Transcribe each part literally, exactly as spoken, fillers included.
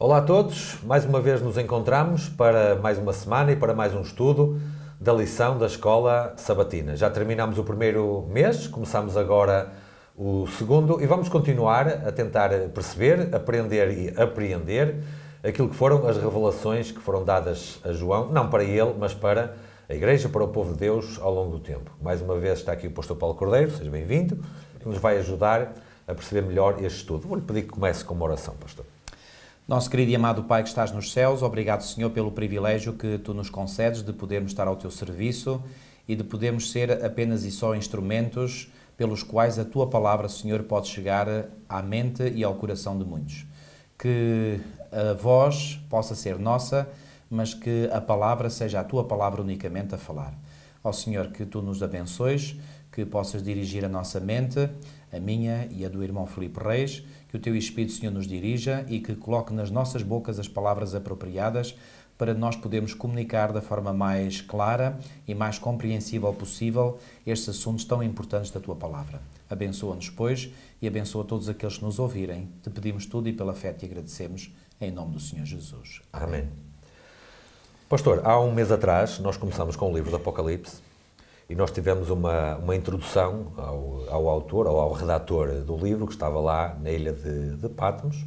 Olá a todos, mais uma vez nos encontramos para mais uma semana e para mais um estudo da lição da Escola Sabatina. Já terminámos o primeiro mês, começamos agora o segundo e vamos continuar a tentar perceber, aprender e apreender aquilo que foram as revelações que foram dadas a João, não para ele, mas para a Igreja, para o povo de Deus ao longo do tempo. Mais uma vez está aqui o pastor Paulo Cordeiro, seja bem-vindo, que nos vai ajudar a perceber melhor este estudo. Vou-lhe pedir que comece com uma oração, pastor. Nosso querido e amado Pai que estás nos céus, obrigado, Senhor, pelo privilégio que Tu nos concedes de podermos estar ao Teu serviço e de podermos ser apenas e só instrumentos pelos quais a Tua Palavra, Senhor, pode chegar à mente e ao coração de muitos. Que a voz possa ser nossa, mas que a palavra seja a Tua Palavra unicamente a falar. Ó Senhor, que Tu nos abençoes, que possas dirigir a nossa mente, a minha e a do irmão Filipe Reis, que o Teu Espírito, Senhor, nos dirija e que coloque nas nossas bocas as palavras apropriadas para nós podermos comunicar da forma mais clara e mais compreensível possível estes assuntos tão importantes da Tua Palavra. Abençoa-nos, pois, e abençoa todos aqueles que nos ouvirem. Te pedimos tudo e pela fé Te agradecemos, em nome do Senhor Jesus. Amém. Amém. Pastor, há um mês atrás nós começamos com o livro do Apocalipse e nós tivemos uma, uma introdução ao, ao autor, ou ao redator do livro, que estava lá na ilha de, de Pátmos.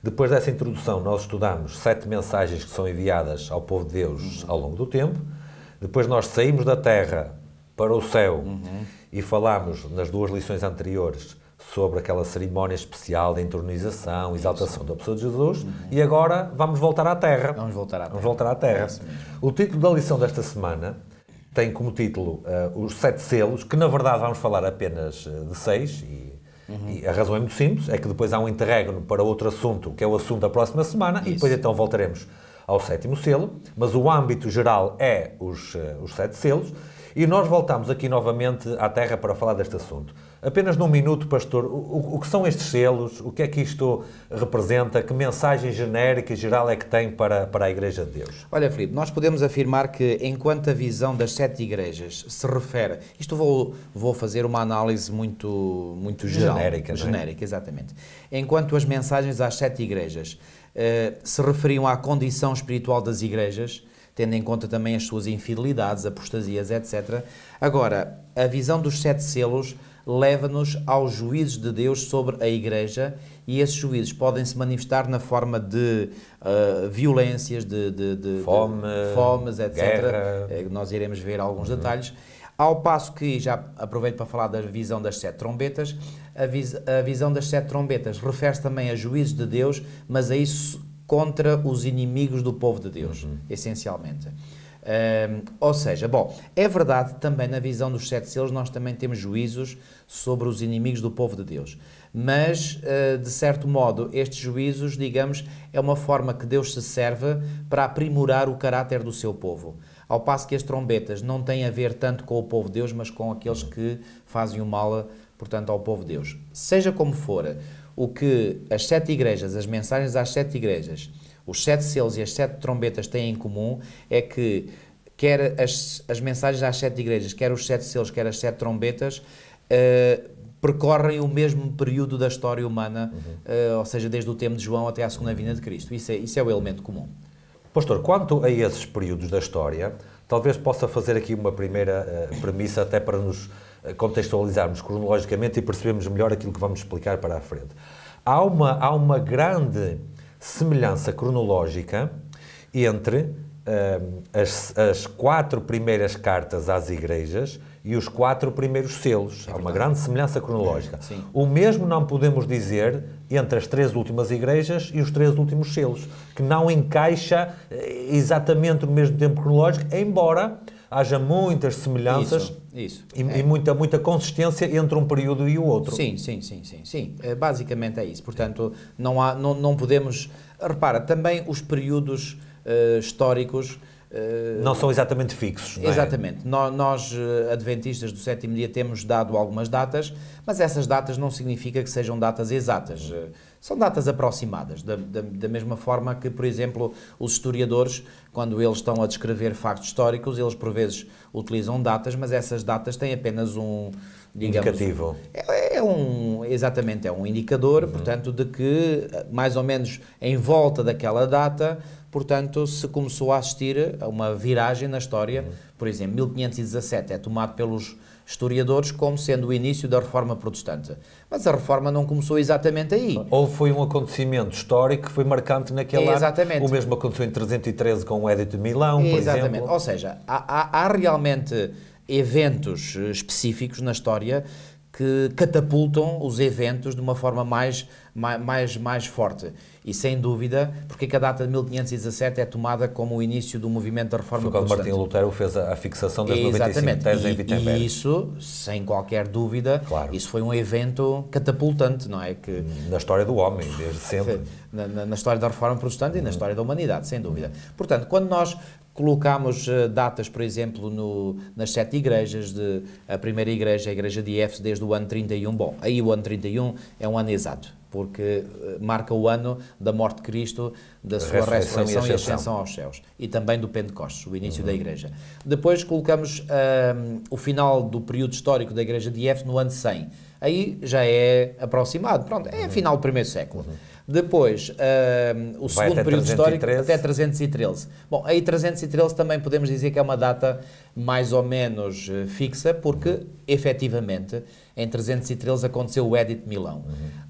Depois dessa introdução nós estudamos sete mensagens que são enviadas ao povo de Deus, uhum, ao longo do tempo. Depois nós saímos da terra para o céu, uhum, e falámos nas duas lições anteriores sobre aquela cerimónia especial da entronização, exaltação da pessoa de Jesus, uhum, e agora vamos voltar à Terra. Vamos voltar à Terra. Vamos voltar à Terra. É o título da lição desta semana tem como título uh, os sete selos, que na verdade vamos falar apenas de seis, e, uhum, e a razão é muito simples, é que depois há um interregno para outro assunto, que é o assunto da próxima semana. Isso. E depois então voltaremos ao sétimo selo, mas o âmbito geral é os, uh, os sete selos. E nós voltamos aqui novamente à Terra para falar deste assunto. Apenas num minuto, pastor, o, o que são estes selos? O que é que isto representa? Que mensagem genérica e geral é que tem para, para a Igreja de Deus? Olha, Filipe, nós podemos afirmar que, enquanto a visão das sete igrejas se refere... Isto vou, vou fazer uma análise muito, muito geral. Genérica, genérica, exatamente. Enquanto as mensagens às sete igrejas uh, se referiam à condição espiritual das igrejas, tendo em conta também as suas infidelidades, apostasias, etcétera. Agora, a visão dos sete selos leva-nos aos juízos de Deus sobre a Igreja, e esses juízos podem se manifestar na forma de uh, violências, de, de, de, Fome, de fomes, etcétera. Guerra. Nós iremos ver alguns uhum. detalhes. Ao passo que, já aproveito para falar da visão das sete trombetas, a, vis a visão das sete trombetas refere-se também a juízos de Deus, mas a isso... contra os inimigos do povo de Deus, uhum. essencialmente. Um, ou seja, bom, é verdade também na visão dos sete selos nós também temos juízos sobre os inimigos do povo de Deus. Mas, uh, de certo modo, estes juízos, digamos, é uma forma que Deus se serve para aprimorar o caráter do seu povo. Ao passo que as trombetas não têm a ver tanto com o povo de Deus, mas com aqueles que fazem o mal, portanto, ao povo de Deus. Seja como for, o que as sete igrejas, as mensagens às sete igrejas, os sete selos e as sete trombetas têm em comum é que quer as, as mensagens às sete igrejas, quer os sete selos, quer as sete trombetas, uh, percorrem o mesmo período da história humana, uhum. uh, ou seja, desde o tempo de João até à segunda vinda de Cristo. Isso é, isso é o elemento comum. Pastor, quanto a esses períodos da história, talvez possa fazer aqui uma primeira uh, premissa até para nos... contextualizarmos cronologicamente e percebemos melhor aquilo que vamos explicar para a frente. Há uma, há uma grande semelhança cronológica entre uh, as, as quatro primeiras cartas às igrejas e os quatro primeiros selos. É há uma grande semelhança cronológica. Sim. O mesmo não podemos dizer entre as três últimas igrejas e os três últimos selos, que não encaixa exatamente no mesmo tempo cronológico, embora... haja muitas semelhanças isso, isso, e, é. e muita, muita consistência entre um período e o outro. Sim, sim, sim, sim, sim. Basicamente é isso. Portanto, não, há, não, não podemos... Repara, também os períodos uh, históricos... Uh, não são exatamente fixos, não é? Exatamente. No, nós, adventistas do sétimo dia, temos dado algumas datas, mas essas datas não significa que sejam datas exatas. Uh, são datas aproximadas, da, da, da mesma forma que, por exemplo, os historiadores, quando eles estão a descrever factos históricos, eles por vezes utilizam datas, mas essas datas têm apenas um... digamos, indicativo. Um, é, é é um, exatamente, é um indicador, uhum. portanto, de que mais ou menos em volta daquela data, portanto, se começou a assistir a uma viragem na história, uhum. por exemplo, mil quinhentos e dezassete é tomado pelos historiadores como sendo o início da Reforma Protestante. Mas a Reforma não começou exatamente aí. Ou foi um acontecimento histórico que foi marcante naquela exatamente. Ano. O mesmo aconteceu em trezentos e treze com o Édito de Milão, por exatamente. Exemplo. Ou seja, há, há, há realmente eventos específicos na história que catapultam os eventos de uma forma mais, mais, mais forte. E sem dúvida, porque a data de mil quinhentos e dezassete é tomada como o início do movimento da Reforma Protestante. Foi quando Martim Lutero fez a, a fixação das noventa e cinco teses em Wittenberg. E isso, sem qualquer dúvida, claro. Isso foi um evento catapultante, não é? Que, na história do homem, desde sempre. Na, na, na história da Reforma Protestante hum. e na história da humanidade, sem dúvida. Portanto, quando nós colocámos uh, datas, por exemplo, no, nas sete igrejas, de, a primeira igreja, a igreja de Éfeso, desde o ano trinta e um, bom, aí o ano trinta e um é um ano exato, porque uh, marca o ano da morte de Cristo, da sua ressurreição, ressurreição e ascensão aos céus, e também do Pentecostes, o início uhum. da igreja. Depois colocamos uh, o final do período histórico da igreja de Éfeso no ano cem, aí já é aproximado, pronto, é uhum. final do primeiro século. Uhum. Depois, uh, o vai segundo período histórico, até trezentos e treze. Bom, aí trezentos e treze também podemos dizer que é uma data mais ou menos uh, fixa, porque, uhum. efetivamente, em trezentos e treze aconteceu o Édito de Milão. Uhum.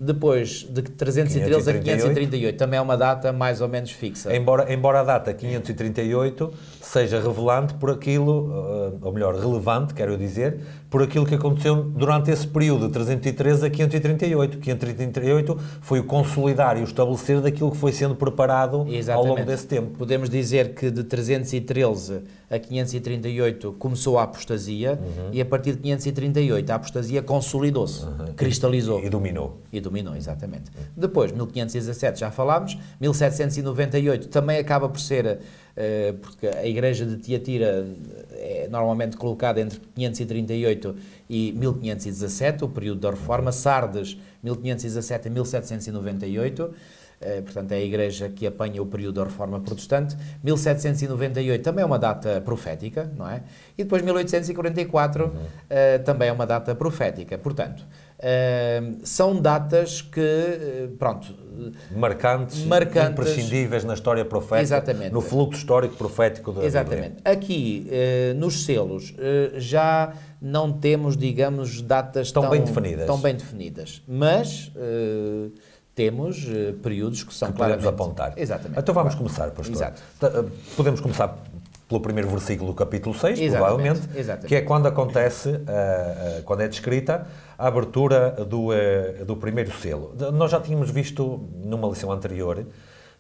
Depois, de trezentos e treze a quinhentos e trinta e oito, também é uma data mais ou menos fixa. Embora, embora a data quinhentos e trinta e oito seja revelante por aquilo, ou melhor, relevante, quero dizer, por aquilo que aconteceu durante esse período, de trezentos e treze a quinhentos e trinta e oito. quinhentos e trinta e oito foi o consolidar e o estabelecer daquilo que foi sendo preparado exatamente. Ao longo desse tempo. Podemos dizer que de trezentos e treze a quinhentos e trinta e oito começou a apostasia, uhum. e a partir de quinhentos e trinta e oito a apostasia consolidou-se, uhum. cristalizou. E, e dominou. E dominou, exatamente. Uhum. Depois, mil quinhentos e dezassete, já falámos, mil setecentos e noventa e oito também acaba por ser, uh, porque a igreja de Tiatira é normalmente colocada entre quinhentos e trinta e oito e mil quinhentos e dezassete, o período da Reforma, uhum. Sardes, mil quinhentos e dezassete a mil setecentos e noventa e oito, portanto, é a igreja que apanha o período da Reforma Protestante. mil setecentos e noventa e oito também é uma data profética, não é? E depois mil oitocentos e quarenta e quatro uhum. uh, também é uma data profética. Portanto, uh, são datas que, pronto... Marcantes, marcantes, imprescindíveis na história profética, exatamente. No fluxo histórico profético da exatamente. Bíblia. Aqui, uh, nos selos, uh, já não temos, digamos, datas tão, tão, bem, definidas. tão bem definidas. Mas... Uh, temos uh, períodos que são que podemos apontar. Exatamente. Então vamos claro. Começar, pastor. Exato. Podemos começar pelo primeiro versículo do capítulo seis, exatamente. Provavelmente, exatamente. Que é quando acontece, uh, uh, quando é descrita, a abertura do, uh, do primeiro selo. Nós já tínhamos visto numa lição anterior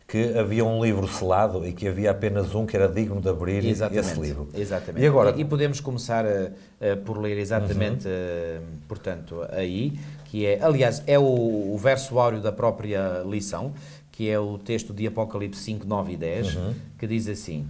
que havia um livro selado e que havia apenas um que era digno de abrir exatamente. Esse livro. Exatamente. E, agora... e, e podemos começar uh, uh, por ler exatamente, uhum. uh, portanto, aí... que é, aliás, é o, o verso áureo da própria lição, que é o texto de Apocalipse cinco, nove e dez, uhum. que diz assim,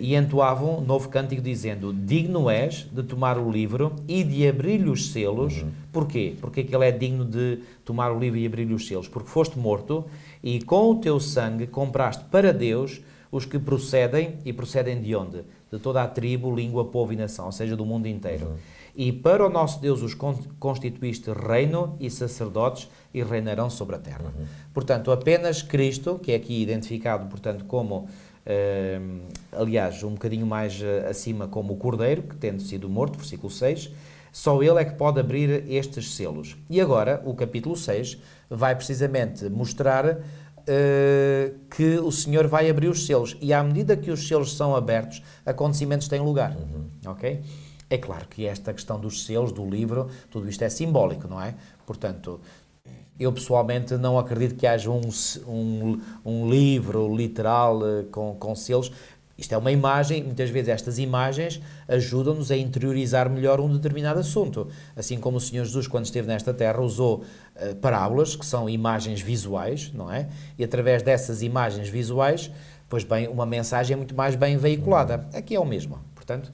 e entoavam um novo cântico dizendo, digno és de tomar o livro e de abrir-lhe os selos. Uhum. Porquê? Porque é que ele é digno de tomar o livro e abrir-lhe os selos? Porque foste morto e com o teu sangue compraste para Deus os que procedem, e procedem de onde? De toda a tribo, língua, povo e nação, ou seja, do mundo inteiro. Uhum. E para o nosso Deus os constituíste reino e sacerdotes e reinarão sobre a terra. Uhum. Portanto, apenas Cristo, que é aqui identificado, portanto, como, eh, aliás, um bocadinho mais acima, como o Cordeiro, que tendo sido morto, versículo seis, só ele é que pode abrir estes selos. E agora, o capítulo seis vai precisamente mostrar eh, que o Senhor vai abrir os selos. E à medida que os selos são abertos, acontecimentos têm lugar. Uhum. Ok? É claro que esta questão dos selos, do livro, tudo isto é simbólico, não é? Portanto, eu pessoalmente não acredito que haja um, um, um livro literal com, com selos. Isto é uma imagem, muitas vezes estas imagens ajudam-nos a interiorizar melhor um determinado assunto. Assim como o Senhor Jesus, quando esteve nesta terra, usou uh, parábolas, que são imagens visuais, não é? E através dessas imagens visuais, pois bem, uma mensagem é muito mais bem veiculada. Aqui é o mesmo, portanto...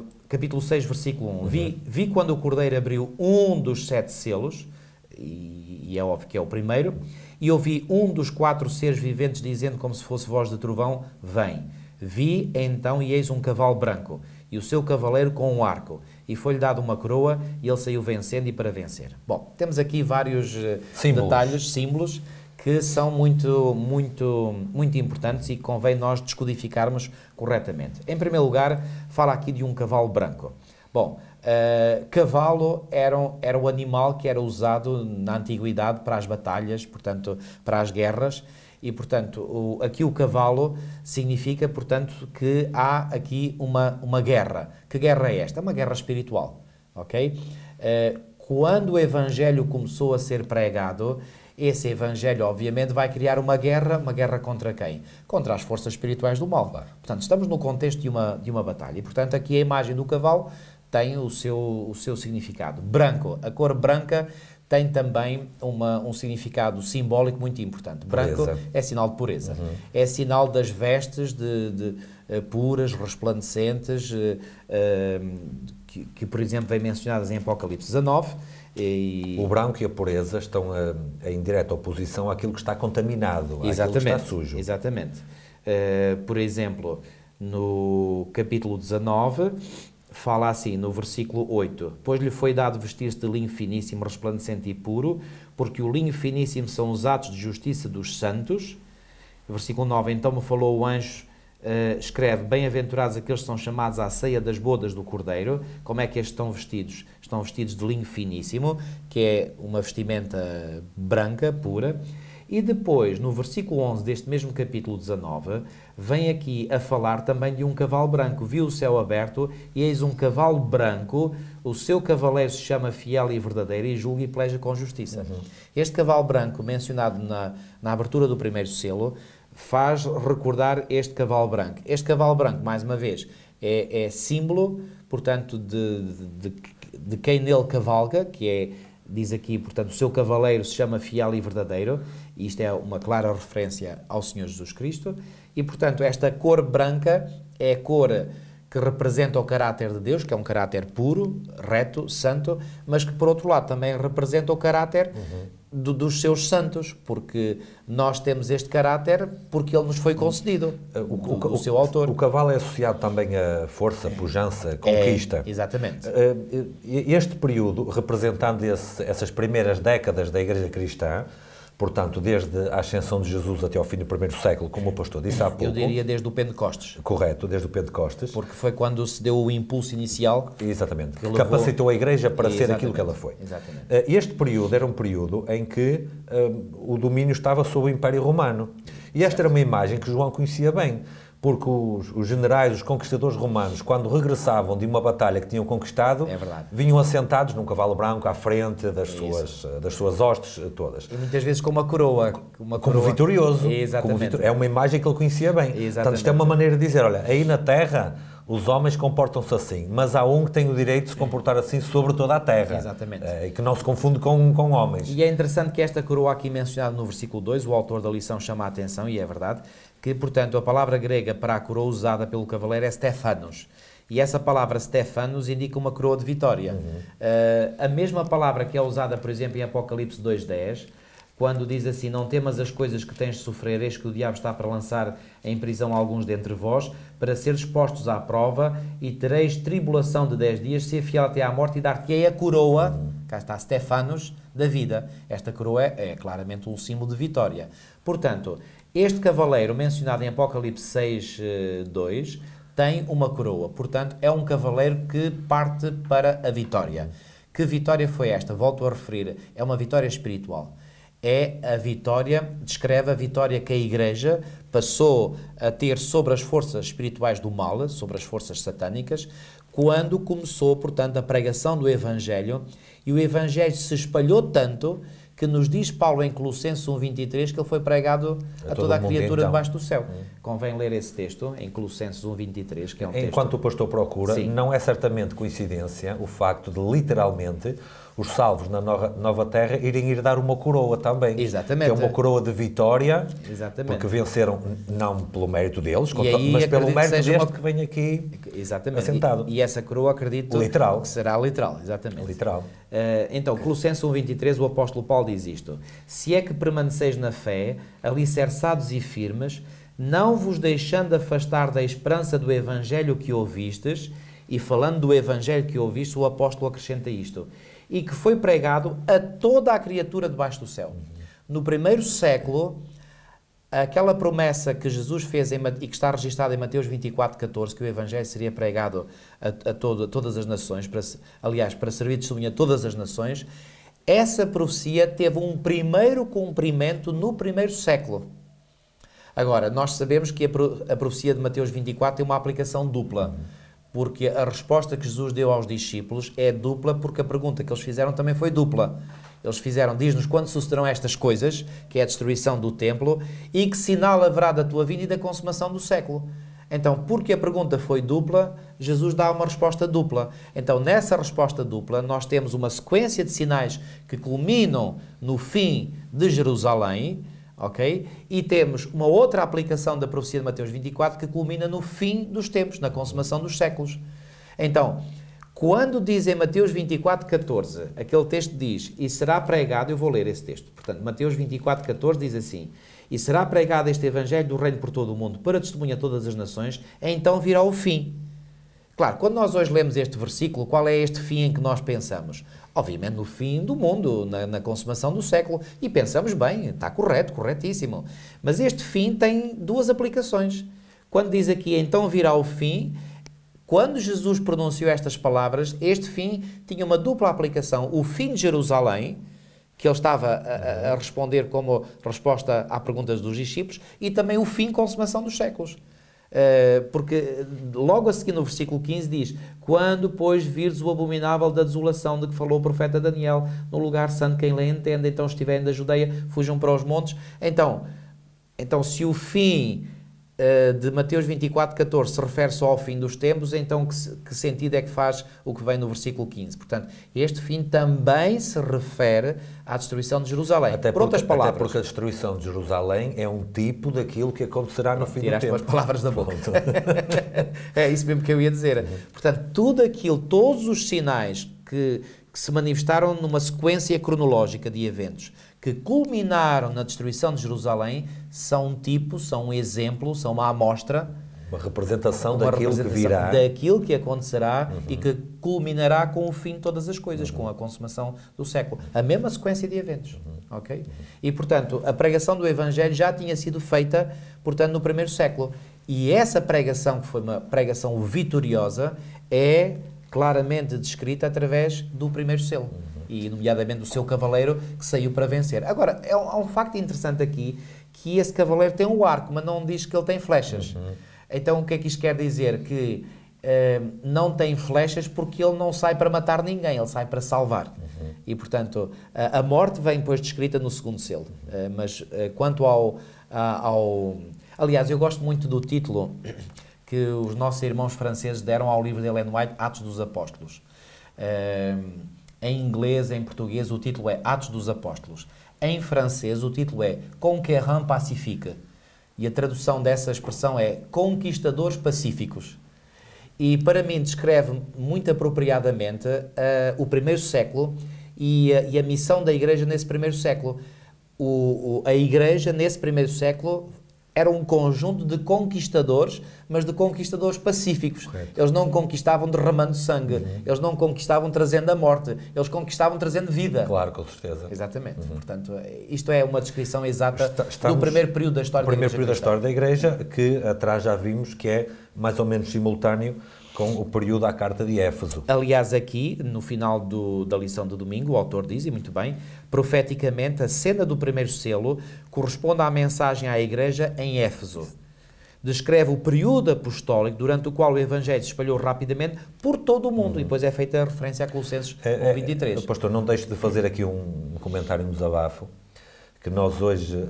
Uh, capítulo seis, versículo um. Uhum. Vi, vi quando o Cordeiro abriu um dos sete selos, e, e é óbvio que é o primeiro, e ouvi um dos quatro seres viventes dizendo como se fosse voz de trovão, vem. Vi, então, e eis um cavalo branco, e o seu cavaleiro com um arco, e foi-lhe dado uma coroa, e ele saiu vencendo e para vencer. Bom, temos aqui vários símbolos. detalhes, símbolos, que são muito, muito, muito importantes e convém nós descodificarmos corretamente. Em primeiro lugar, fala aqui de um cavalo branco. Bom, uh, cavalo era, era o animal que era usado na antiguidade para as batalhas, portanto, para as guerras, e, portanto, o, aqui o cavalo significa, portanto, que há aqui uma, uma guerra. Que guerra é esta? É uma guerra espiritual, ok? Uh, quando o Evangelho começou a ser pregado, esse Evangelho, obviamente, vai criar uma guerra, uma guerra contra quem? Contra as forças espirituais do mal. Claro. Portanto, estamos no contexto de uma, de uma batalha. E, portanto, aqui a imagem do cavalo tem o seu, o seu significado. Branco, a cor branca tem também uma, um significado simbólico muito importante. Branco pureza. É sinal de pureza. Uhum. É sinal das vestes de, de, de, puras, resplandecentes, uh, que, que, por exemplo, vem mencionadas em Apocalipse dezenove, E... O branco e a pureza estão a, a, em direta oposição àquilo que está contaminado, àquilo que está sujo. Exatamente. Uh, por exemplo, no capítulo dezenove, fala assim, no versículo oito, pois lhe foi dado vestir-se de linho finíssimo, resplandecente e puro, porque o linho finíssimo são os atos de justiça dos santos. Versículo nove, então me falou o anjo, Uh, escreve, bem-aventurados aqueles que são chamados à ceia das bodas do Cordeiro. Como é que estes estão vestidos? Estão vestidos de linho finíssimo, que é uma vestimenta branca, pura. E depois, no versículo onze deste mesmo capítulo dezenove, vem aqui a falar também de um cavalo branco. Viu o céu aberto e eis um cavalo branco, o seu cavaleiro se chama Fiel e Verdadeiro e julga e pleja com justiça. Uhum. Este cavalo branco, mencionado na, na abertura do primeiro selo, faz recordar este cavalo branco. Este cavalo branco, mais uma vez, é, é símbolo, portanto, de, de, de quem nele cavalga, que é, diz aqui, portanto, o seu cavaleiro se chama Fiel e Verdadeiro, e isto é uma clara referência ao Senhor Jesus Cristo, e, portanto, esta cor branca é a cor que representa o caráter de Deus, que é um caráter puro, reto, santo, mas que, por outro lado, também representa o caráter... Uhum. Do, dos seus santos, porque nós temos este caráter porque ele nos foi concedido, o, do, o, do o seu autor. O cavalo é associado também à força, pujança, conquista. É, exatamente. Este período, representando esse, essas primeiras décadas da Igreja Cristã, portanto, desde a ascensão de Jesus até ao fim do primeiro século, como o pastor disse há pouco... Eu diria desde o Pentecostes. Correto, desde o Pentecostes. Porque foi quando se deu o impulso inicial... Exatamente, que capacitou a Igreja para ser aquilo que ela foi. Exatamente. Este período era um período em que um, o domínio estava sob o Império Romano. E esta era uma imagem que João conhecia bem, porque os, os generais, os conquistadores romanos, quando regressavam de uma batalha que tinham conquistado, é vinham assentados num cavalo branco à frente das, é suas, das suas hostes todas. E muitas vezes com uma coroa. Uma coroa. Como vitorioso. Como vitor... É uma imagem que ele conhecia bem. Exatamente. Portanto, isto é uma maneira de dizer, olha, aí na terra os homens comportam-se assim, mas há um que tem o direito de se comportar assim sobre toda a terra. Exatamente. E que não se confunde com, com homens. E é interessante que esta coroa aqui mencionada no versículo dois, o autor da lição chama a atenção, e é verdade, que, portanto, a palavra grega para a coroa usada pelo cavaleiro é Stephanos. E essa palavra Stephanos indica uma coroa de vitória. Uhum. Uh, a mesma palavra que é usada, por exemplo, em Apocalipse dois dez, quando diz assim, não temas as coisas que tens de sofrer, eis que o diabo está para lançar em prisão alguns dentre vós, para seres postos à prova, e tereis tribulação de dez dias, ser fiel até à morte, e dar-te-ei a coroa, uhum. cá está Stephanos, da vida. Esta coroa é, é claramente um símbolo de vitória. Portanto, este cavaleiro mencionado em Apocalipse seis, dois, tem uma coroa. Portanto, é um cavaleiro que parte para a vitória. Que vitória foi esta? Volto a referir, é uma vitória espiritual. É a vitória, descreve a vitória que a Igreja passou a ter sobre as forças espirituais do mal, sobre as forças satânicas, quando começou, portanto, a pregação do Evangelho, e o Evangelho se espalhou tanto que nos diz Paulo em Colossenses um, vinte e três, que ele foi pregado a, a toda a criatura então. debaixo do céu. Hum. Convém ler esse texto, em Colossenses um, vinte e três, que é um texto... Enquanto o pastor procura, Sim. não é certamente coincidência o facto de, literalmente, os salvos na Nova Terra irem ir dar uma coroa também. Exatamente. Que é uma coroa de vitória, Exatamente. porque venceram, não pelo mérito deles, contra, mas pelo mérito deste uma... que vem aqui Exatamente. assentado. E, e essa coroa, acredito, literal. que será literal. Exatamente. Literal. Uh, então, Colossenses um, vinte e três, o apóstolo Paulo diz isto. Se é que permaneceis na fé, alicerçados e firmes, não vos deixando afastar da esperança do Evangelho que ouvistes, E falando do evangelho que ouviste, o apóstolo acrescenta isto: e que foi pregado a toda a criatura debaixo do céu. No primeiro século, aquela promessa que Jesus fez em, e que está registada em Mateus vinte e quatro, catorze, que o evangelho seria pregado a, a, todo, a todas as nações, para, aliás, para servir de testemunha a todas as nações, essa profecia teve um primeiro cumprimento no primeiro século. Agora, nós sabemos que a profecia de Mateus vinte e quatro tem uma aplicação dupla, porque a resposta que Jesus deu aos discípulos é dupla, porque a pergunta que eles fizeram também foi dupla. Eles fizeram: diz-nos quando sucederão estas coisas, que é a destruição do templo, e que sinal haverá da tua vinda e da consumação do século. Então, porque a pergunta foi dupla, Jesus dá uma resposta dupla. Então, nessa resposta dupla, nós temos uma sequência de sinais que culminam no fim de Jerusalém, ok? E temos uma outra aplicação da profecia de Mateus vinte e quatro que culmina no fim dos tempos, na consumação dos séculos. Então, quando diz em Mateus vinte e quatro, catorze, aquele texto diz: e será pregado, eu vou ler esse texto, portanto, Mateus vinte e quatro, catorze diz assim: e será pregado este evangelho do reino por todo o mundo, para testemunha a todas as nações, então virá o fim. Claro, quando nós hoje lemos este versículo, qual é este fim em que nós pensamos? Obviamente no fim do mundo, na, na consumação do século, e pensamos bem, está correto, corretíssimo. Mas este fim tem duas aplicações. Quando diz aqui, então virá o fim, quando Jesus pronunciou estas palavras, este fim tinha uma dupla aplicação. O fim de Jerusalém, que ele estava a, a responder como resposta à pergunta dos discípulos, e também o fim, consumação dos séculos. Porque logo a seguir no versículo quinze diz: quando, pois, vires o abominável da desolação de que falou o profeta Daniel, no lugar santo quem lhe entende, então estiverem da Judeia, fujam para os montes. Então, então se o fim uh, de Mateus vinte e quatro, catorze se refere só ao fim dos tempos, então que, que sentido é que faz o que vem no versículo quinze? Portanto, este fim também se refere à destruição de Jerusalém. Até por outras palavras. Até porque a destruição de Jerusalém é um tipo daquilo que acontecerá no fim do tempo. Tiraste as palavras da boca. É isso mesmo que eu ia dizer. Uhum. Portanto, tudo aquilo, todos os sinais que, que se manifestaram numa sequência cronológica de eventos que culminaram na destruição de Jerusalém são um tipo, são um exemplo, são uma amostra, uma representação, uma daquilo representação que virá, daquilo que acontecerá, uhum, e que culminará com o fim de todas as coisas, uhum, com a consumação do século. A mesma sequência de eventos, uhum, ok? Uhum. E, portanto, a pregação do evangelho já tinha sido feita, portanto, no primeiro século. E essa pregação, que foi uma pregação vitoriosa, é claramente descrita através do primeiro selo, uhum, e, nomeadamente, do seu cavaleiro que saiu para vencer. Agora, é um, há um facto interessante aqui, que esse cavaleiro tem um arco, mas não diz que ele tem flechas. Uhum. Então, o que é que isto quer dizer? Que uh, não tem flechas porque ele não sai para matar ninguém, ele sai para salvar. Uhum. E, portanto, a, a morte vem, pois, descrita no segundo selo. Uh, mas, uh, quanto ao, a, ao... Aliás, eu gosto muito do título que os nossos irmãos franceses deram ao livro de Ellen White, Atos dos Apóstolos. Uh, em inglês, em português, o título é Atos dos Apóstolos. Em francês, o título é Conquérant Pacifique. E a tradução dessa expressão é Conquistadores Pacíficos. E, para mim, descreve muito apropriadamente uh, o primeiro século e, uh, e a missão da Igreja nesse primeiro século. O, o, a Igreja, nesse primeiro século, era um conjunto de conquistadores, mas de conquistadores pacíficos. Correto. Eles não conquistavam derramando sangue, uhum, eles não conquistavam trazendo a morte, eles conquistavam trazendo vida. Claro, com certeza. Exatamente. Uhum. Portanto, isto é uma descrição exata Está, do primeiro período da história da Igreja. O primeiro período da história da Igreja, que atrás já vimos que é mais ou menos simultâneo com o período à Carta de Éfeso. Aliás, aqui, no final do, da lição do domingo, o autor diz, e muito bem, profeticamente, a cena do primeiro selo corresponde à mensagem à Igreja em Éfeso. Descreve o período apostólico durante o qual o Evangelho se espalhou rapidamente por todo o mundo. Hum. E depois é feita a referência a Colossenses um, vinte e três. É, é, pastor, não deixo de fazer aqui um comentário, um desabafo, que nós hoje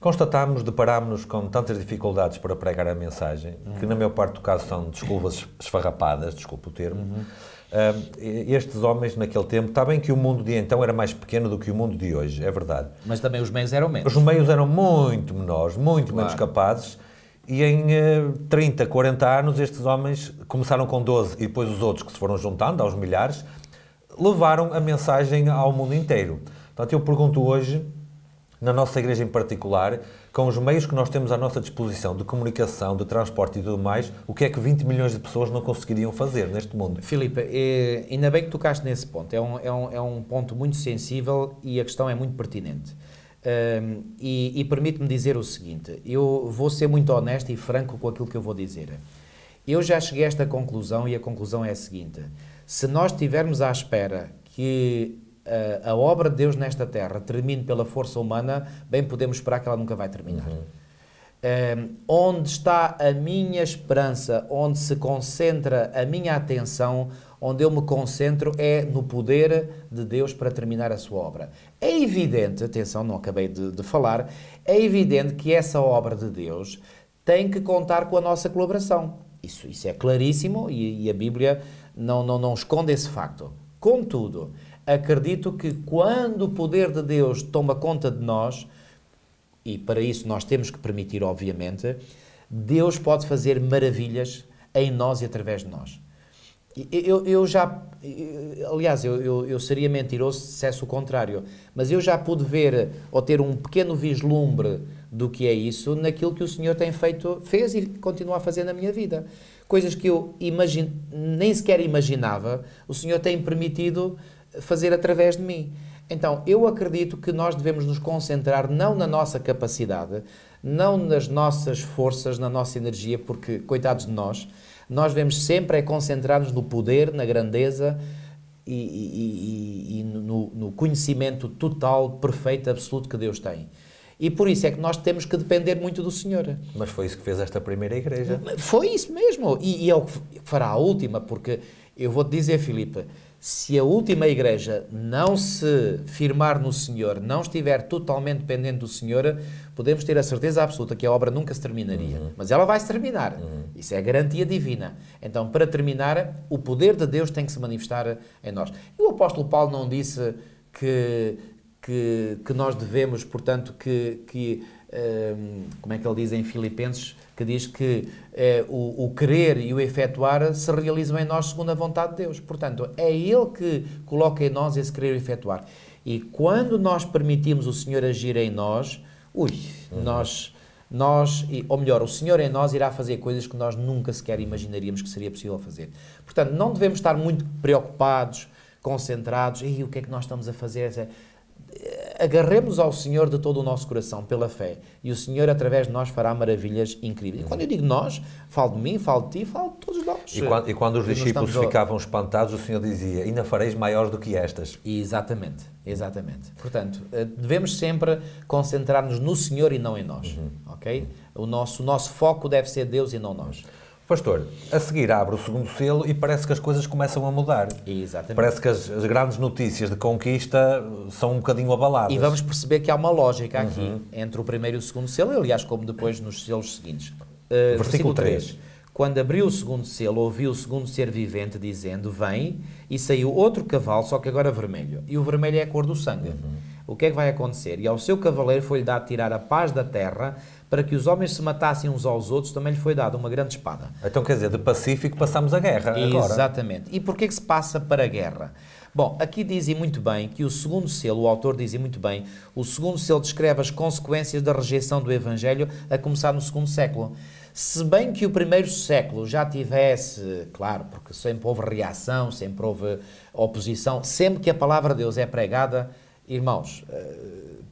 constatámos, deparámos-nos com tantas dificuldades para pregar a mensagem, uhum, que na maior parte do caso são desculpas esfarrapadas, desculpa o termo. Uhum. Uh, estes homens naquele tempo, está bem que o mundo de então era mais pequeno do que o mundo de hoje, é verdade. Mas também os meios eram menos. Os meios eram muito menores, muito claro, menos capazes, e em uh, trinta, quarenta anos estes homens começaram com doze e depois os outros que se foram juntando, aos milhares, levaram a mensagem ao mundo inteiro. Portanto, eu pergunto hoje, na nossa igreja em particular, com os meios que nós temos à nossa disposição de comunicação, de transporte e tudo mais, o que é que vinte milhões de pessoas não conseguiriam fazer neste mundo? Filipe, é, ainda bem que tocaste nesse ponto. É um, é, um, é um ponto muito sensível e a questão é muito pertinente. Um, e e permite-me dizer o seguinte, eu vou ser muito honesto e franco com aquilo que eu vou dizer. Eu já cheguei a esta conclusão e a conclusão é a seguinte. Se nós estivermos à espera que a, a obra de Deus nesta terra termine pela força humana, bem podemos esperar que ela nunca vai terminar. Uhum. Um, onde está a minha esperança, onde se concentra a minha atenção, onde eu me concentro é no poder de Deus para terminar a sua obra. É evidente, atenção, não acabei de, de falar, é evidente que essa obra de Deus tem que contar com a nossa colaboração. Isso, isso é claríssimo e, e a Bíblia não, não, não esconde esse facto. Contudo, acredito que quando o poder de Deus toma conta de nós, e para isso nós temos que permitir, obviamente, Deus pode fazer maravilhas em nós e através de nós. Eu, eu já, aliás, eu, eu, eu seria mentiroso se dissesse o contrário, mas eu já pude ver ou ter um pequeno vislumbre do que é isso naquilo que o Senhor tem feito, fez e continua a fazer na minha vida. Coisas que eu imagine, nem sequer imaginava, o Senhor tem permitido fazer através de mim. Então, eu acredito que nós devemos nos concentrar não na nossa capacidade, não nas nossas forças, na nossa energia, porque, coitados de nós, nós devemos sempre é concentrar-nos no poder, na grandeza e, e, e, e no, no conhecimento total, perfeito, absoluto que Deus tem. E por isso é que nós temos que depender muito do Senhor. Mas foi isso que fez esta primeira igreja. Foi isso mesmo. E, e é o que fará a última, porque eu vou-te dizer, Filipe, se a última igreja não se firmar no Senhor, não estiver totalmente dependente do Senhor, podemos ter a certeza absoluta que a obra nunca se terminaria. Uhum. Mas ela vai se terminar. Uhum. Isso é a garantia divina. Então, para terminar, o poder de Deus tem que se manifestar em nós. E o apóstolo Paulo não disse que, que, que nós devemos, portanto, que... que um, como é que ele diz em Filipenses? Que diz que eh, o, o querer e o efetuar se realizam em nós segundo a vontade de Deus. Portanto, é Ele que coloca em nós esse querer e efetuar. E quando nós permitimos o Senhor agir em nós, ui, uhum. nós, nós, ou melhor, o Senhor em nós irá fazer coisas que nós nunca sequer imaginaríamos que seria possível fazer. Portanto, não devemos estar muito preocupados, concentrados, e o que é que nós estamos a fazer? Agarremos ao Senhor de todo o nosso coração, pela fé, e o Senhor, através de nós, fará maravilhas incríveis. E quando eu digo nós, falo de mim, falo de ti, falo de todos nós. E quando, e quando os discípulos ficavam espantados, o Senhor dizia, ainda fareis maiores do que estas. Exatamente, exatamente. Portanto, devemos sempre concentrar-nos no Senhor e não em nós, uhum. ok? O nosso, o nosso foco deve ser Deus e não nós. Pastor, a seguir abre o segundo selo e parece que as coisas começam a mudar. Exatamente. Parece que as, as grandes notícias de conquista são um bocadinho abaladas. E vamos perceber que há uma lógica aqui, uhum. entre o primeiro e o segundo selo, aliás, como depois nos selos seguintes. Uh, versículo três. Quando abriu o segundo selo, ouviu o segundo ser vivente dizendo, vem, e saiu outro cavalo, só que agora vermelho. E o vermelho é a cor do sangue. Uhum. O que é que vai acontecer? E ao seu cavaleiro foi-lhe dado tirar a paz da terra, para que os homens se matassem uns aos outros, também lhe foi dada uma grande espada. Então, quer dizer, de pacífico passamos a guerra agora. Exatamente. E porquê que se passa para a guerra? Bom, aqui dizem muito bem que o segundo selo, o autor dizem muito bem, o segundo selo descreve as consequências da rejeição do Evangelho, a começar no segundo século. Se bem que o primeiro século já tivesse, claro, porque sempre houve reação, sempre houve oposição, sempre que a palavra de Deus é pregada, irmãos,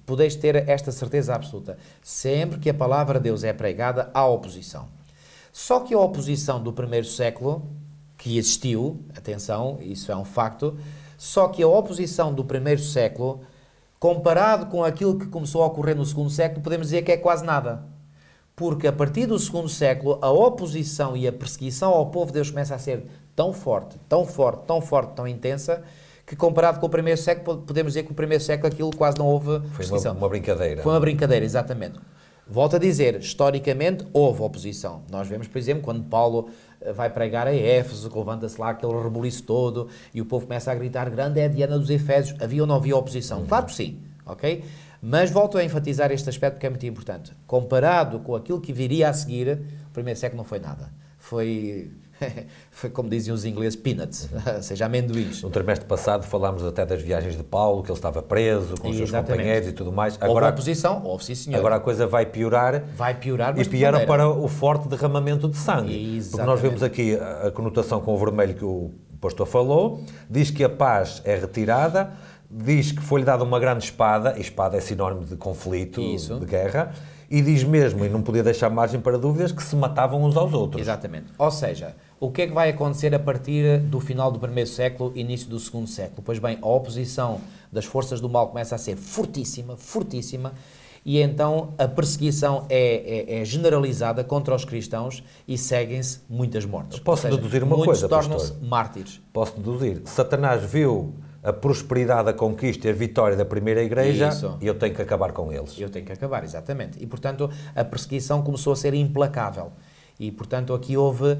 podeis ter esta certeza absoluta. Sempre que a palavra de Deus é pregada, há oposição. Só que a oposição do primeiro século, que existiu, atenção, isso é um facto, só que a oposição do primeiro século, comparado com aquilo que começou a ocorrer no segundo século, podemos dizer que é quase nada. Porque a partir do segundo século, a oposição e a perseguição ao povo de Deus começa a ser tão forte, tão forte, tão forte, tão intensa, que comparado com o primeiro século, podemos dizer que o primeiro século aquilo quase não houve perseguição. Foi uma, uma brincadeira. Foi uma brincadeira, exatamente. Volto a dizer, historicamente houve oposição. Nós vemos, por exemplo, quando Paulo vai pregar a Éfeso, levanta-se lá aquele rebuliço todo e o povo começa a gritar, grande é a Diana dos Efésios. Havia ou não havia oposição? Uhum. Claro que sim, ok? Mas volto a enfatizar este aspecto porque é muito importante. Comparado com aquilo que viria a seguir, o primeiro século não foi nada. foi, foi como dizem os ingleses, peanuts, ou seja, amendoins. No trimestre passado falámos até das viagens de Paulo, que ele estava preso com os Exatamente. seus companheiros e tudo mais. Agora, houve oposição? Houve, sim, senhor. Agora a coisa vai piorar. Vai piorar, mas e pioram para o forte derramamento de sangue. Exatamente. Porque nós vemos aqui a conotação com o vermelho que o pastor falou, diz que a paz é retirada, diz que foi-lhe dada uma grande espada, e espada é sinónimo de conflito, Isso. de guerra, e diz mesmo, e não podia deixar margem para dúvidas, que se matavam uns aos outros. Exatamente. Ou seja, o que é que vai acontecer a partir do final do primeiro século, início do segundo século? Pois bem, a oposição das forças do mal começa a ser fortíssima, fortíssima, e então a perseguição é, é, é generalizada contra os cristãos e seguem-se muitas mortes. Posso seja, deduzir uma coisa, pastor? Muitos tornam-se mártires. Posso deduzir. Satanás viu a prosperidade, a conquista e a vitória da primeira igreja, Isso. e eu tenho que acabar com eles. Eu tenho que acabar, exatamente. E, portanto, a perseguição começou a ser implacável. E, portanto, aqui houve,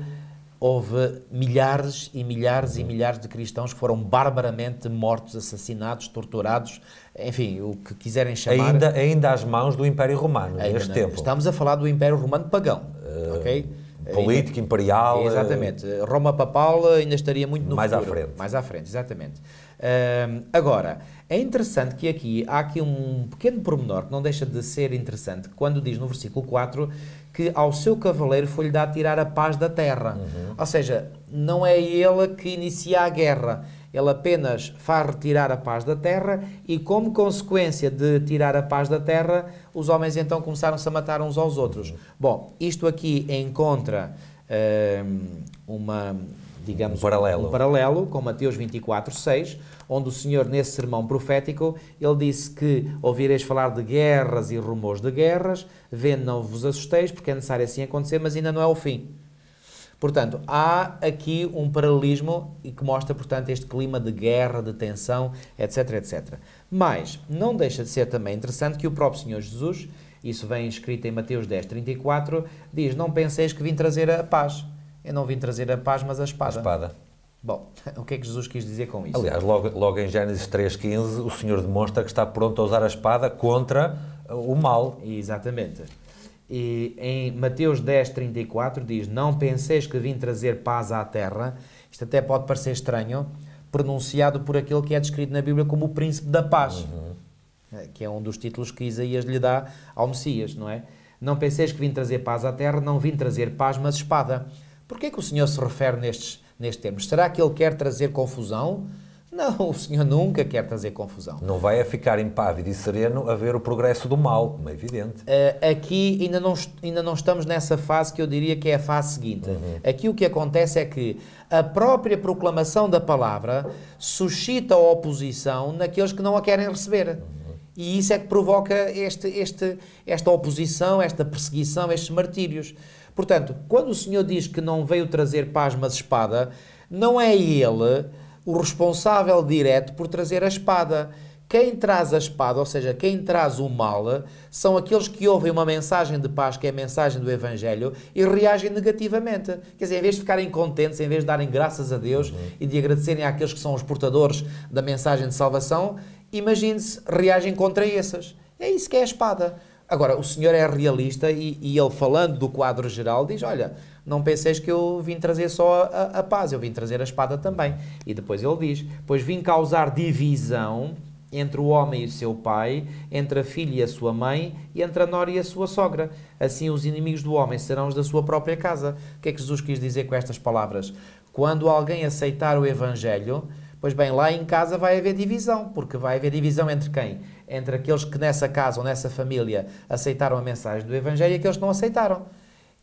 houve milhares e milhares uhum. e milhares de cristãos que foram barbaramente mortos, assassinados, torturados, enfim, o que quiserem chamar. Ainda, ainda às mãos do Império Romano, neste tempo. Estamos a falar do Império Romano pagão, uh... ok? Político, imperial... Exatamente. Roma papal ainda estaria muito no mais futuro. À frente. Mais à frente, exatamente. Uh, agora, é interessante que aqui há aqui um pequeno pormenor que não deixa de ser interessante, quando diz no versículo quatro que ao seu cavaleiro foi-lhe dado tirar a paz da terra. Uhum. Ou seja, não é ele que inicia a guerra. Ele apenas faz retirar a paz da terra e, como consequência de tirar a paz da terra, os homens então começaram-se a matar uns aos outros. Uhum. Bom, isto aqui encontra uh, uma, digamos, um paralelo. um paralelo com Mateus vinte e quatro, seis, onde o Senhor, nesse sermão profético, ele disse que ouvireis falar de guerras e rumores de guerras, vendo não vos assusteis, porque é necessário assim acontecer, mas ainda não é o fim. Portanto, há aqui um paralelismo que mostra, portanto, este clima de guerra, de tensão, etc, etcétera. Mas não deixa de ser também interessante que o próprio Senhor Jesus, isso vem escrito em Mateus dez, trinta e quatro, diz, não penseis que vim trazer a paz. Eu não vim trazer a paz, mas a espada. A espada. Bom, o que é que Jesus quis dizer com isso? Aliás, logo, logo em Gênesis três, quinze, o Senhor demonstra que está pronto a usar a espada contra o mal. Exatamente. E em Mateus dez, trinta e quatro diz, não penseis que vim trazer paz à terra. Isto até pode parecer estranho, pronunciado por aquele que é descrito na Bíblia como o príncipe da paz, uhum. que é um dos títulos que Isaías lhe dá ao Messias, não é? Não penseis que vim trazer paz à terra, não vim trazer paz, mas espada. Porquê é que o Senhor se refere nestes, nestes termos? Será que ele quer trazer confusão? Não, o Senhor nunca quer trazer confusão. Não vai a ficar impávido e sereno a ver o progresso do mal, como é evidente. Uh, aqui ainda não, ainda não estamos nessa fase que eu diria que é a fase seguinte. Uhum. Aqui o que acontece é que a própria proclamação da palavra suscita a oposição naqueles que não a querem receber. Uhum. E isso é que provoca este, este, esta oposição, esta perseguição, estes martírios. Portanto, quando o Senhor diz que não veio trazer paz, mas espada, não é ele o responsável direto por trazer a espada. Quem traz a espada, ou seja, quem traz o mal, são aqueles que ouvem uma mensagem de paz, que é a mensagem do Evangelho, e reagem negativamente. Quer dizer, em vez de ficarem contentes, em vez de darem graças a Deus uhum. e de agradecerem àqueles que são os portadores da mensagem de salvação, imagine-se, reagem contra essas. É isso que é a espada. Agora, o Senhor é realista e, e ele, falando do quadro geral, diz, olha, não penseis que eu vim trazer só a, a paz, eu vim trazer a espada também. E depois ele diz, pois vim causar divisão entre o homem e o seu pai, entre a filha e a sua mãe, e entre a nora e a sua sogra. Assim os inimigos do homem serão os da sua própria casa. O que é que Jesus quis dizer com estas palavras? Quando alguém aceitar o Evangelho, pois bem, lá em casa vai haver divisão, porque vai haver divisão entre quem? Entre aqueles que nessa casa ou nessa família aceitaram a mensagem do Evangelho e aqueles que não aceitaram.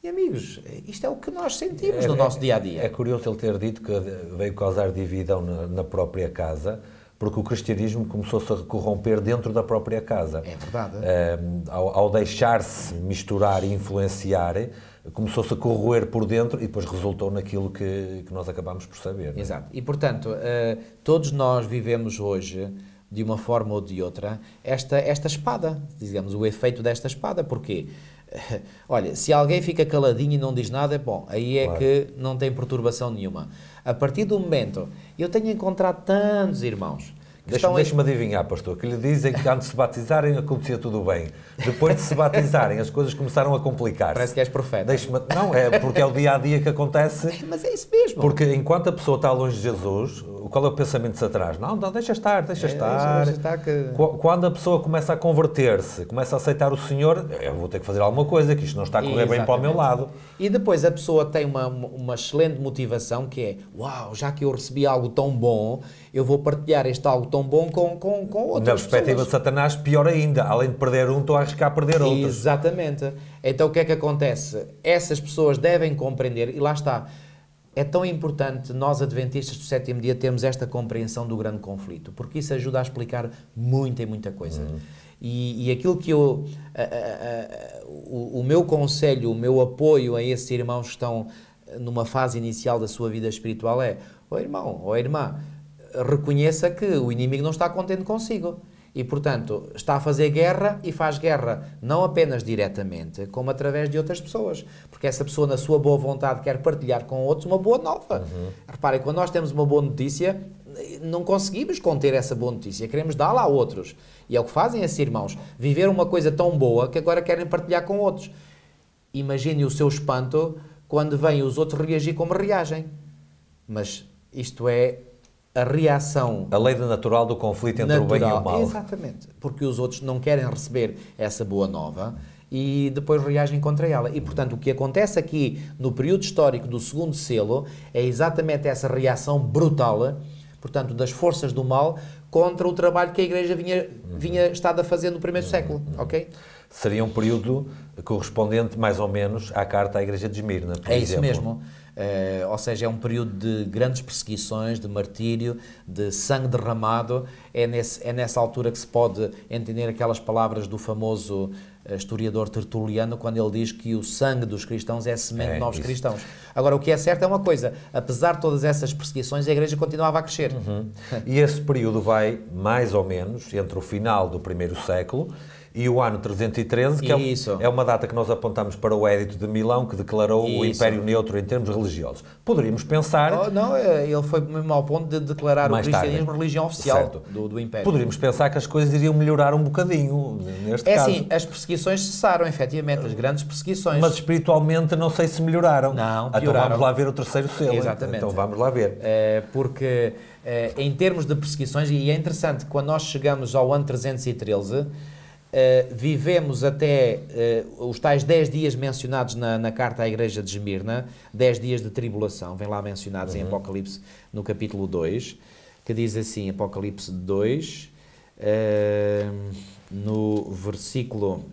E, amigos, isto é o que nós sentimos é, no nosso dia-a-dia. É, é curioso ele ter dito que veio causar divisão na, na própria casa, porque o cristianismo começou-se a corromper dentro da própria casa. É verdade. É, ao ao deixar-se misturar e influenciar, começou-se a corroer por dentro e depois resultou naquilo que, que nós acabámos por saber. Né? Exato. E, portanto, uh, todos nós vivemos hoje, de uma forma ou de outra, esta, esta espada, digamos, o efeito desta espada. Porquê? Olha, se alguém fica caladinho e não diz nada, bom, aí é claro. Que não tem perturbação nenhuma. A partir do momento, eu tenho encontrado tantos irmãos Deixe-me adivinhar, pastor, que lhe dizem que antes de se batizarem acontecia tudo bem. Depois de se batizarem as coisas começaram a complicar-se. Parece que és profeta. Não, é porque é o dia-a-dia que acontece. Mas é isso mesmo. Porque enquanto a pessoa está longe de Jesus, qual é o pensamento de Satanás? Não, não, deixa estar, deixa é, estar. Deixa estar que... Quando a pessoa começa a converter-se, começa a aceitar o Senhor, eu vou ter que fazer alguma coisa, que isto não está a correr Exatamente. bem para o meu lado. E depois a pessoa tem uma, uma excelente motivação que é, uau, já que eu recebi algo tão bom, eu vou partilhar este algo tão bom com, com, com outras pessoas. Na perspectiva de Satanás, pior ainda. Além de perder um, estou a arriscar a perder outros. Exatamente. Então o que é que acontece? Essas pessoas devem compreender, e lá está, é tão importante nós adventistas do sétimo dia termos esta compreensão do grande conflito, porque isso ajuda a explicar muita e muita coisa. Uhum. E, e aquilo que eu... A, a, a, o, o meu conselho, o meu apoio a esses irmãos que estão numa fase inicial da sua vida espiritual é, ó irmão, ó irmã, reconheça que o inimigo não está contente consigo e, portanto, está a fazer guerra e faz guerra não apenas diretamente, como através de outras pessoas, porque essa pessoa, na sua boa vontade, quer partilhar com outros uma boa nova. Uhum. Reparem, quando nós temos uma boa notícia, não conseguimos conter essa boa notícia, queremos dá-la a outros. E é o que fazem esses irmãos, viver uma coisa tão boa que agora querem partilhar com outros. Imagine o seu espanto quando vêm os outros reagir como reagem. Mas isto é... a reação... A lei natural do conflito entre natural, o bem e o mal. Exatamente. Porque os outros não querem receber essa boa nova e depois reagem contra ela. E, portanto, o que acontece aqui no período histórico do segundo selo é exatamente essa reação brutal, portanto, das forças do mal contra o trabalho que a Igreja vinha, vinha estada a fazer no primeiro século. Ok? Seria um período correspondente, mais ou menos, à carta à Igreja de Esmirna, por exemplo. É isso mesmo. Uh, ou seja, é um período de grandes perseguições, de martírio, de sangue derramado. É, nesse, é nessa altura que se pode entender aquelas palavras do famoso historiador Tertuliano, quando ele diz que o sangue dos cristãos é semente é, de novos isso. cristãos. Agora, o que é certo é uma coisa, apesar de todas essas perseguições, a Igreja continuava a crescer. Uhum. E esse período vai, mais ou menos, entre o final do primeiro século e o ano trezentos e treze, que Isso. é uma data que nós apontamos para o Édito de Milão, que declarou Isso. o Império Neutro em termos religiosos. Poderíamos pensar... Oh, não, ele foi mesmo ao ponto de declarar Mais o cristianismo tarde. religião oficial do, do Império. Poderíamos pensar que as coisas iriam melhorar um bocadinho, neste é caso. É sim, as perseguições cessaram, efetivamente, as grandes perseguições. Mas espiritualmente não sei se melhoraram. Não, pioraram. Então vamos lá ver o terceiro selo. Exatamente. Então vamos lá ver. É, porque é, em termos de perseguições, e é interessante, quando nós chegamos ao ano trezentos e treze... Uh, vivemos até uh, os tais dez dias mencionados na, na carta à Igreja de Esmirna, dez dias de tribulação, vem lá mencionados uhum. em Apocalipse, no capítulo dois, que diz assim, Apocalipse dois, uh, no versículo,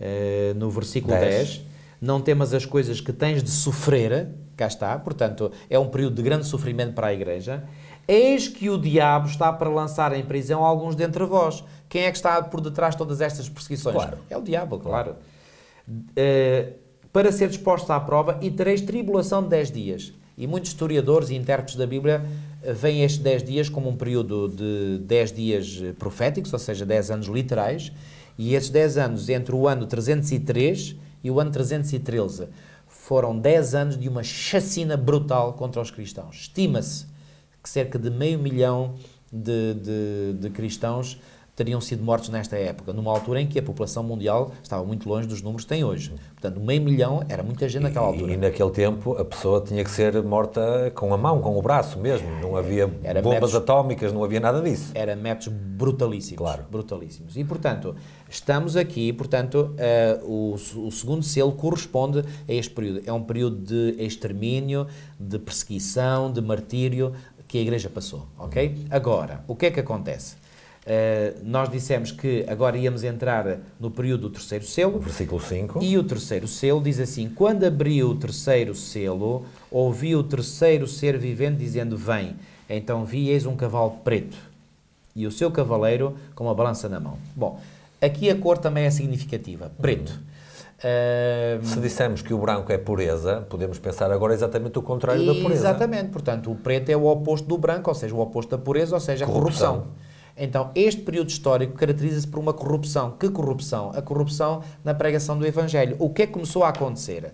uh, no versículo dez, não temas as coisas que tens de sofrer, cá está, portanto, é um período de grande sofrimento para a Igreja. Eis que o diabo está para lançar em prisão alguns dentre vós. Quem é que está por detrás de todas estas perseguições? Claro. É o diabo, claro. Uh, para ser exposto à prova e tereis tribulação de dez dias. E muitos historiadores e intérpretes da Bíblia uh, veem estes dez dias como um período de dez dias proféticos, ou seja, dez anos literais. E esses dez anos, entre o ano trezentos e três e o ano trezentos e treze, foram dez anos de uma chacina brutal contra os cristãos. Estima-se que cerca de meio milhão de, de, de cristãos teriam sido mortos nesta época, numa altura em que a população mundial estava muito longe dos números que tem hoje. Portanto, meio milhão era muita gente naquela e, altura. E naquele tempo a pessoa tinha que ser morta com a mão, com o braço mesmo. Não havia era bombas métodos, atómicas, não havia nada disso. Era métodos brutalíssimos. Claro. Brutalíssimos. E, portanto, estamos aqui, portanto, uh, o, o segundo selo corresponde a este período. É um período de extermínio, de perseguição, de martírio que a Igreja passou, ok? Agora, o que é que acontece? Uh, nós dissemos que agora íamos entrar no período do terceiro selo. Versículo cinco. E o terceiro selo diz assim, quando abriu o terceiro selo, ouvi o terceiro ser vivente dizendo, vem. Então vi, eis um cavalo preto e o seu cavaleiro com a balança na mão. Bom, aqui a cor também é significativa, preto. Uhum. Uh, Se dissemos que o branco é pureza, podemos pensar agora exatamente o contrário da pureza. Exatamente, portanto, o preto é o oposto do branco, ou seja, o oposto da pureza, ou seja, a corrupção. corrupção. Então, este período histórico caracteriza-se por uma corrupção. Que corrupção? A corrupção na pregação do Evangelho. O que é que começou a acontecer?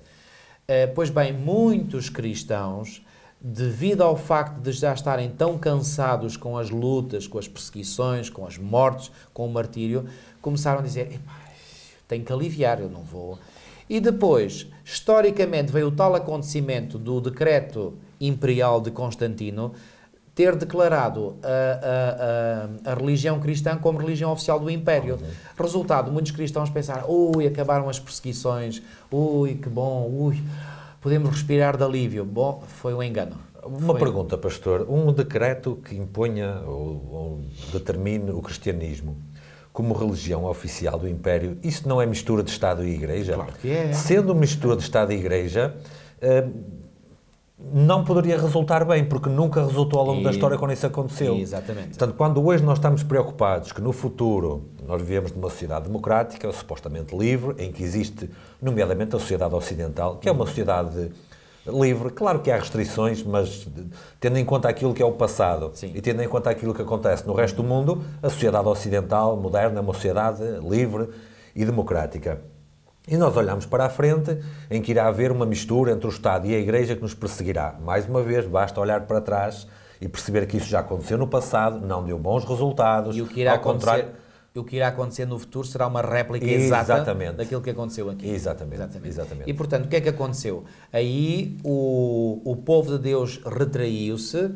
Uh, pois bem, muitos cristãos devido ao facto de já estarem tão cansados com as lutas, com as perseguições, com as mortes, com o martírio, começaram a dizer, tenho que aliviar, eu não vou. E depois, historicamente, veio o tal acontecimento do decreto imperial de Constantino ter declarado a, a, a, a religião cristã como religião oficial do Império. Okay. Resultado, muitos cristãos pensaram, ui, acabaram as perseguições, ui, que bom, ui... podemos respirar de alívio. Bom, foi um engano. Uma foi. Pergunta, pastor. Um decreto que imponha ou, ou determine o cristianismo como religião oficial do Império, isso não é mistura de Estado e Igreja? Claro que é. Sendo mistura de Estado e Igreja, não poderia resultar bem, porque nunca resultou ao longo e... da história quando isso aconteceu. E exatamente. Portanto, quando hoje nós estamos preocupados que no futuro nós vivemos numa sociedade democrática, supostamente livre, em que existe, nomeadamente, a sociedade ocidental, que é uma sociedade livre. Claro que há restrições, mas tendo em conta aquilo que é o passado Sim. e tendo em conta aquilo que acontece no resto do mundo, a sociedade ocidental moderna é uma sociedade livre e democrática. E nós olhamos para a frente, em que irá haver uma mistura entre o Estado e a Igreja que nos perseguirá. Mais uma vez, basta olhar para trás e perceber que isso já aconteceu no passado, não deu bons resultados. E o que irá, ao contrário... o que irá acontecer no futuro será uma réplica exata Exatamente. daquilo que aconteceu aqui. Exatamente. Exatamente. Exatamente. E, portanto, o que é que aconteceu? Aí o, o povo de Deus retraiu-se.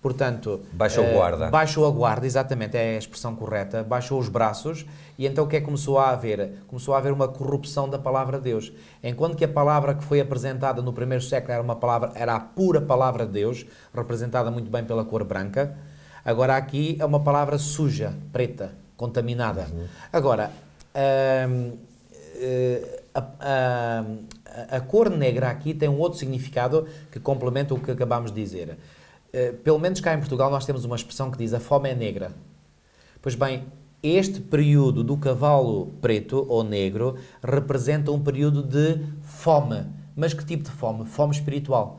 Portanto, baixou a guarda. Baixou a guarda, exatamente, é a expressão correta, baixou os braços, e então o que é que começou a haver? Começou a haver uma corrupção da palavra de Deus. Enquanto que a palavra que foi apresentada no primeiro século era uma palavra, era a pura palavra de Deus, representada muito bem pela cor branca, agora aqui é uma palavra suja, preta, contaminada. Uhum. Agora, a, a, a, a cor negra aqui tem um outro significado que complementa o que acabámos de dizer. Pelo menos cá em Portugal nós temos uma expressão que diz a fome é negra. Pois bem, este período do cavalo preto ou negro representa um período de fome. Mas que tipo de fome? Fome espiritual.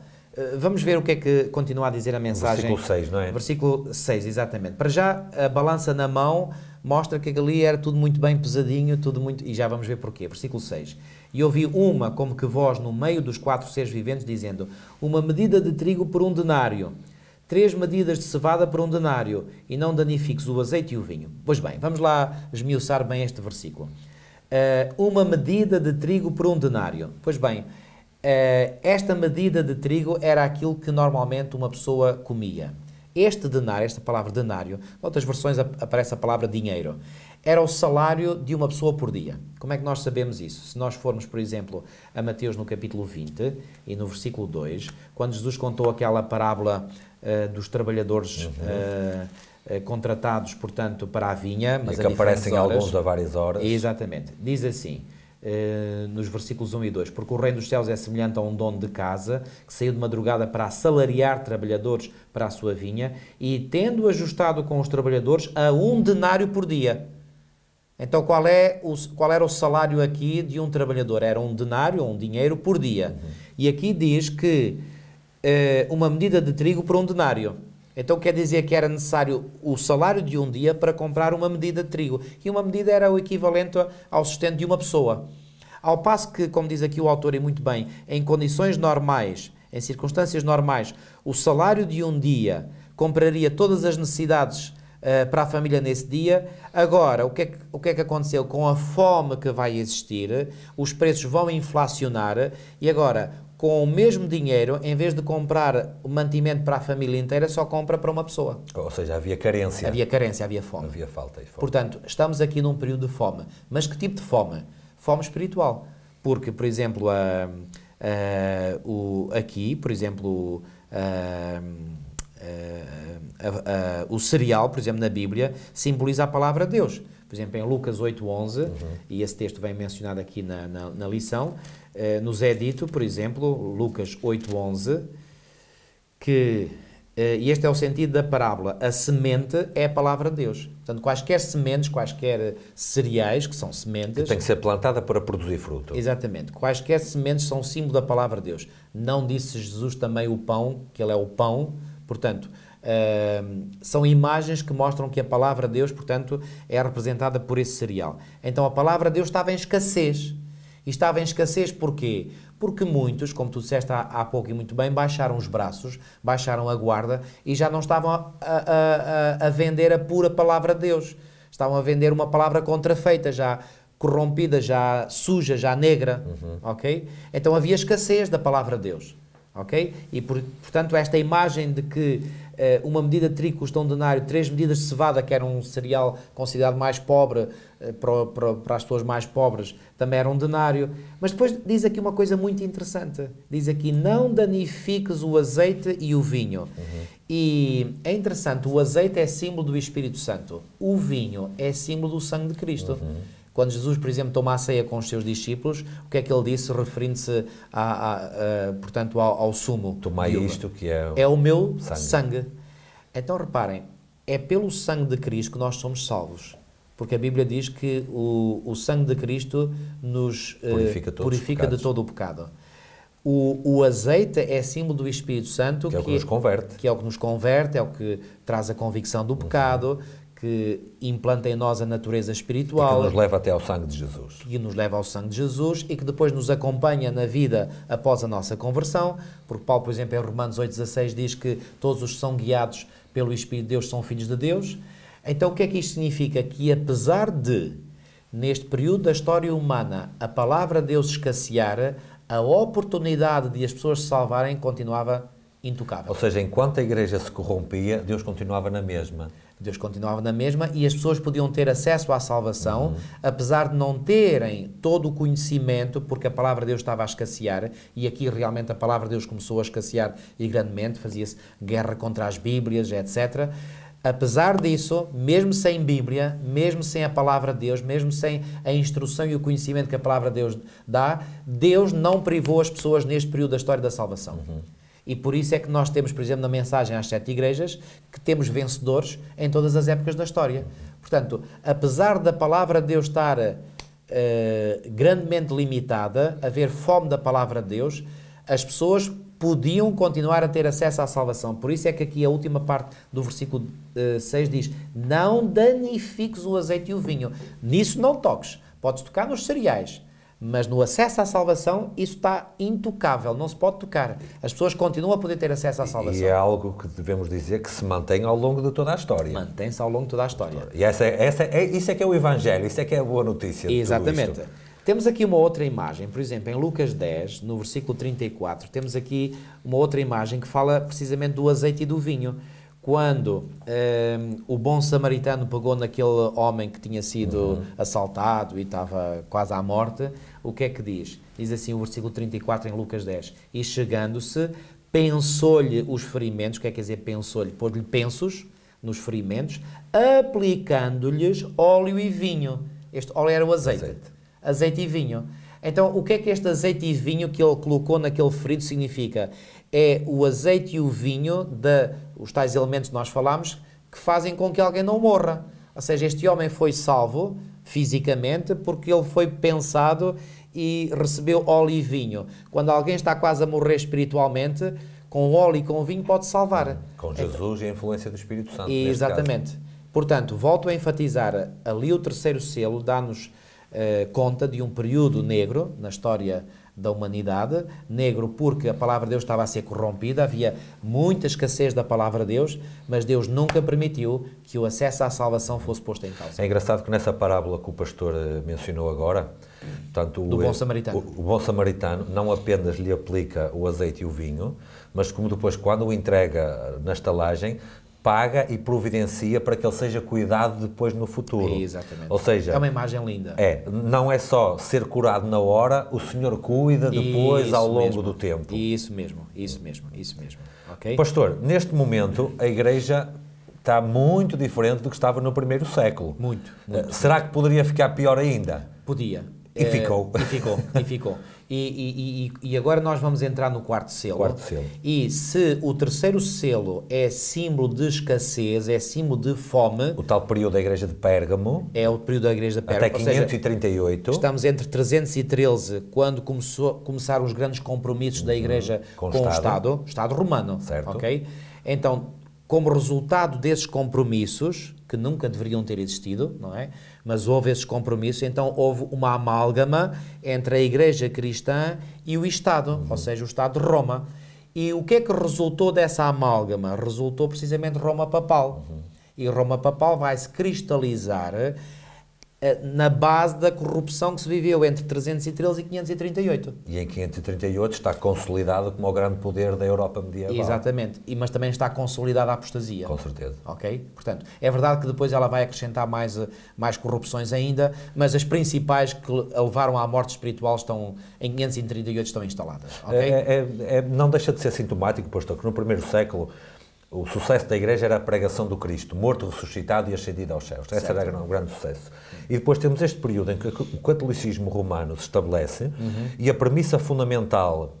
Vamos ver o que é que continua a dizer a mensagem. Versículo seis, não é? Versículo seis, exatamente. Para já, a balança na mão mostra que ali era tudo muito bem pesadinho, tudo muito... e já vamos ver porquê. Versículo seis. E ouvi uma, como que voz, no meio dos quatro seres viventes, dizendo, uma medida de trigo por um denário, três medidas de cevada por um denário, e não danifiques o azeite e o vinho. Pois bem, vamos lá esmiuçar bem este versículo. Uh, uma medida de trigo por um denário. Pois bem, uh, esta medida de trigo era aquilo que normalmente uma pessoa comia. Este denário, esta palavra denário, noutras versões aparece a palavra dinheiro, era o salário de uma pessoa por dia. Como é que nós sabemos isso? Se nós formos, por exemplo, a Mateus no capítulo vinte e no versículo dois, quando Jesus contou aquela parábola uh, dos trabalhadores uhum. uh, uh, contratados, portanto, para a vinha, mas e que aparecem horas, alguns a várias horas. Exatamente. Diz assim, uh, nos versículos um e dois, porque o reino dos céus é semelhante a um dono de casa que saiu de madrugada para assalariar trabalhadores para a sua vinha e, tendo ajustado com os trabalhadores, a um denário por dia. Então, qual, é o, qual era o salário aqui de um trabalhador? Era um denário ou um dinheiro por dia. Uhum. E aqui diz que eh, uma medida de trigo por um denário. Então, quer dizer que era necessário o salário de um dia para comprar uma medida de trigo. E uma medida era o equivalente ao sustento de uma pessoa. Ao passo que, como diz aqui o autor e muito bem, em condições normais, em circunstâncias normais, o salário de um dia compraria todas as necessidades para a família nesse dia. Agora, o que, é que, o que é que aconteceu? Com a fome que vai existir, os preços vão inflacionar, e agora, com o mesmo dinheiro, em vez de comprar o mantimento para a família inteira, só compra para uma pessoa. Ou seja, havia carência. Havia carência, havia fome. Havia falta e fome. Portanto, estamos aqui num período de fome. Mas que tipo de fome? Fome espiritual. Porque, por exemplo, a, a, o, aqui, por exemplo... A, Uh, uh, uh, o cereal, por exemplo, na Bíblia, simboliza a palavra de Deus. Por exemplo, em Lucas oito, onze, uhum. e esse texto vem mencionado aqui na, na, na lição, uh, nos é dito, por exemplo, Lucas oito, onze, que, uh, e este é o sentido da parábola, a semente é a palavra de Deus. Portanto, quaisquer sementes, quaisquer cereais, que são sementes... que tem que ser plantada para produzir fruto. Exatamente. Quaisquer sementes são símbolo da palavra de Deus. Não disse Jesus também o pão, que ele é o pão. Portanto, uh, são imagens que mostram que a palavra de Deus, portanto, é representada por esse cereal. Então, a palavra de Deus estava em escassez. E estava em escassez porquê? porque muitos, como tu disseste há, há pouco e muito bem, baixaram os braços, baixaram a guarda e já não estavam a, a, a, a vender a pura palavra de Deus, estavam a vender uma palavra contrafeita, já corrompida, já suja, já negra, uhum. ok? Então havia escassez da palavra de Deus, ok? E por, portanto esta imagem de que uh, uma medida de trigo custa um denário, três medidas de cevada, que era um cereal considerado mais pobre, uh, para, para, para as pessoas mais pobres, também era um denário. Mas depois diz aqui uma coisa muito interessante, diz aqui, não danifiques o azeite e o vinho. Uhum. E é interessante, o azeite é símbolo do Espírito Santo, o vinho é símbolo do sangue de Cristo. Uhum. Quando Jesus, por exemplo, toma a ceia com os seus discípulos, o que é que ele disse, referindo-se, a, a, a, portanto, ao, ao sumo? Tomai isto que é o, é o meu sangue. sangue. Então, reparem, é pelo sangue de Cristo que nós somos salvos. Porque a Bíblia diz que o, o sangue de Cristo nos purifica, eh, purifica de todo o pecado. O, o azeite é símbolo do Espírito Santo, que é o que, que, nos converte. que é o que nos converte, é o que traz a convicção do pecado, uhum. que implanta em nós a natureza espiritual. E que nos leva até ao sangue de Jesus. Que nos leva ao sangue de Jesus e que depois nos acompanha na vida após a nossa conversão, porque Paulo, por exemplo, em Romanos oito dezasseis diz que todos os que são guiados pelo Espírito de Deus são filhos de Deus. Então o que é que isto significa? Que apesar de, neste período da história humana, a palavra de Deus escassear, a oportunidade de as pessoas se salvarem continuava intocável. Ou seja, enquanto a igreja se corrompia, Deus continuava na mesma. Deus continuava na mesma e as pessoas podiam ter acesso à salvação, uhum. apesar de não terem todo o conhecimento, porque a palavra de Deus estava a escassear, e aqui realmente a palavra de Deus começou a escassear e grandemente, fazia-se guerra contra as Bíblias, etcétera. Apesar disso, mesmo sem Bíblia, mesmo sem a palavra de Deus, mesmo sem a instrução e o conhecimento que a palavra de Deus dá, Deus não privou as pessoas neste período da história da salvação. Uhum. E por isso é que nós temos, por exemplo, na mensagem às sete igrejas, que temos vencedores em todas as épocas da história. Portanto, apesar da palavra de Deus estar uh, grandemente limitada, haver fome da palavra de Deus, as pessoas podiam continuar a ter acesso à salvação. Por isso é que aqui a última parte do versículo uh, seis diz, não danifiques o azeite e o vinho. Nisso não toques, podes tocar nos cereais. Mas no acesso à salvação, isso está intocável, não se pode tocar. As pessoas continuam a poder ter acesso à salvação. E é algo que devemos dizer que se mantém ao longo de toda a história. Mantém-se ao longo de toda a história. E essa, essa, é, isso é que é o Evangelho, isso é que é a boa notícia. Exatamente. Temos aqui uma outra imagem, por exemplo, em Lucas dez, no versículo trinta e quatro, temos aqui uma outra imagem que fala precisamente do azeite e do vinho. Quando um, o bom samaritano pegou naquele homem que tinha sido uhum. assaltado e estava quase à morte, o que é que diz? Diz assim o versículo trinta e quatro em Lucas dez. E chegando-se, pensou-lhe os ferimentos, o que é que quer dizer pensou-lhe? Pôs-lhe pensos nos ferimentos, aplicando-lhes óleo e vinho. Este óleo era o azeite. Azeite. Azeite e vinho. Então, o que é que este azeite e vinho que ele colocou naquele ferido significa? É o azeite e o vinho, de, os tais elementos que nós falámos, que fazem com que alguém não morra. Ou seja, este homem foi salvo fisicamente porque ele foi pensado e recebeu óleo e vinho. Quando alguém está quase a morrer espiritualmente, com óleo e com vinho pode salvar. Com Jesus então, e a influência do Espírito Santo. Exatamente. Portanto, volto a enfatizar, ali o terceiro selo dá-nos uh, conta de um período negro na história da humanidade, negro porque a palavra de Deus estava a ser corrompida, havia muita escassez da palavra de Deus, mas Deus nunca permitiu que o acesso à salvação fosse posto em causa. É engraçado que nessa parábola que o pastor mencionou agora, tanto o, bom samaritano. O, o bom samaritano não apenas lhe aplica o azeite e o vinho, mas como depois quando o entrega na estalagem, paga e providencia para que ele seja cuidado depois no futuro. Exatamente. Ou seja, é uma imagem linda. É, não é só ser curado na hora, o Senhor cuida depois isso ao longo mesmo. do tempo. Isso mesmo, isso mesmo, isso mesmo. Okay? Pastor, neste momento a Igreja está muito diferente do que estava no primeiro século. Muito. muito Será muito. que poderia ficar pior ainda? Podia. E ficou. E ficou, e ficou. E, e, e agora nós vamos entrar no quarto selo. quarto selo. E se o terceiro selo é símbolo de escassez, é símbolo de fome... O tal período da Igreja de Pérgamo. É o período da Igreja de Pérgamo. Até quinhentos e trinta e oito. Seja, estamos entre trezentos e treze, quando começou, começaram os grandes compromissos da Igreja uhum, com, com o Estado. Estado. Estado romano. Certo. Okay? Então, como resultado desses compromissos, que nunca deveriam ter existido, não é? Mas houve esses compromissos, então houve uma amálgama entre a Igreja cristã e o Estado, uhum. ou seja, o Estado de Roma. E o que é que resultou dessa amálgama? Resultou precisamente Roma Papal. Uhum. E Roma Papal vai se cristalizar na base da corrupção que se viveu entre trezentos e treze e quinhentos e trinta e oito. E em quinhentos e trinta e oito está consolidado como o grande poder da Europa medieval. Exatamente, e, mas também está consolidada a apostasia. Com certeza. Ok? Portanto, é verdade que depois ela vai acrescentar mais, mais corrupções ainda, mas as principais que levaram à morte espiritual estão, em quinhentos e trinta e oito estão instaladas. Okay? É, é, é, não deixa de ser sintomático, pastor, que no primeiro século o sucesso da Igreja era a pregação do Cristo, morto, ressuscitado e ascendido aos céus. Esse certo. Era o grande sucesso. E depois temos este período em que o catolicismo romano se estabelece uhum. e a premissa fundamental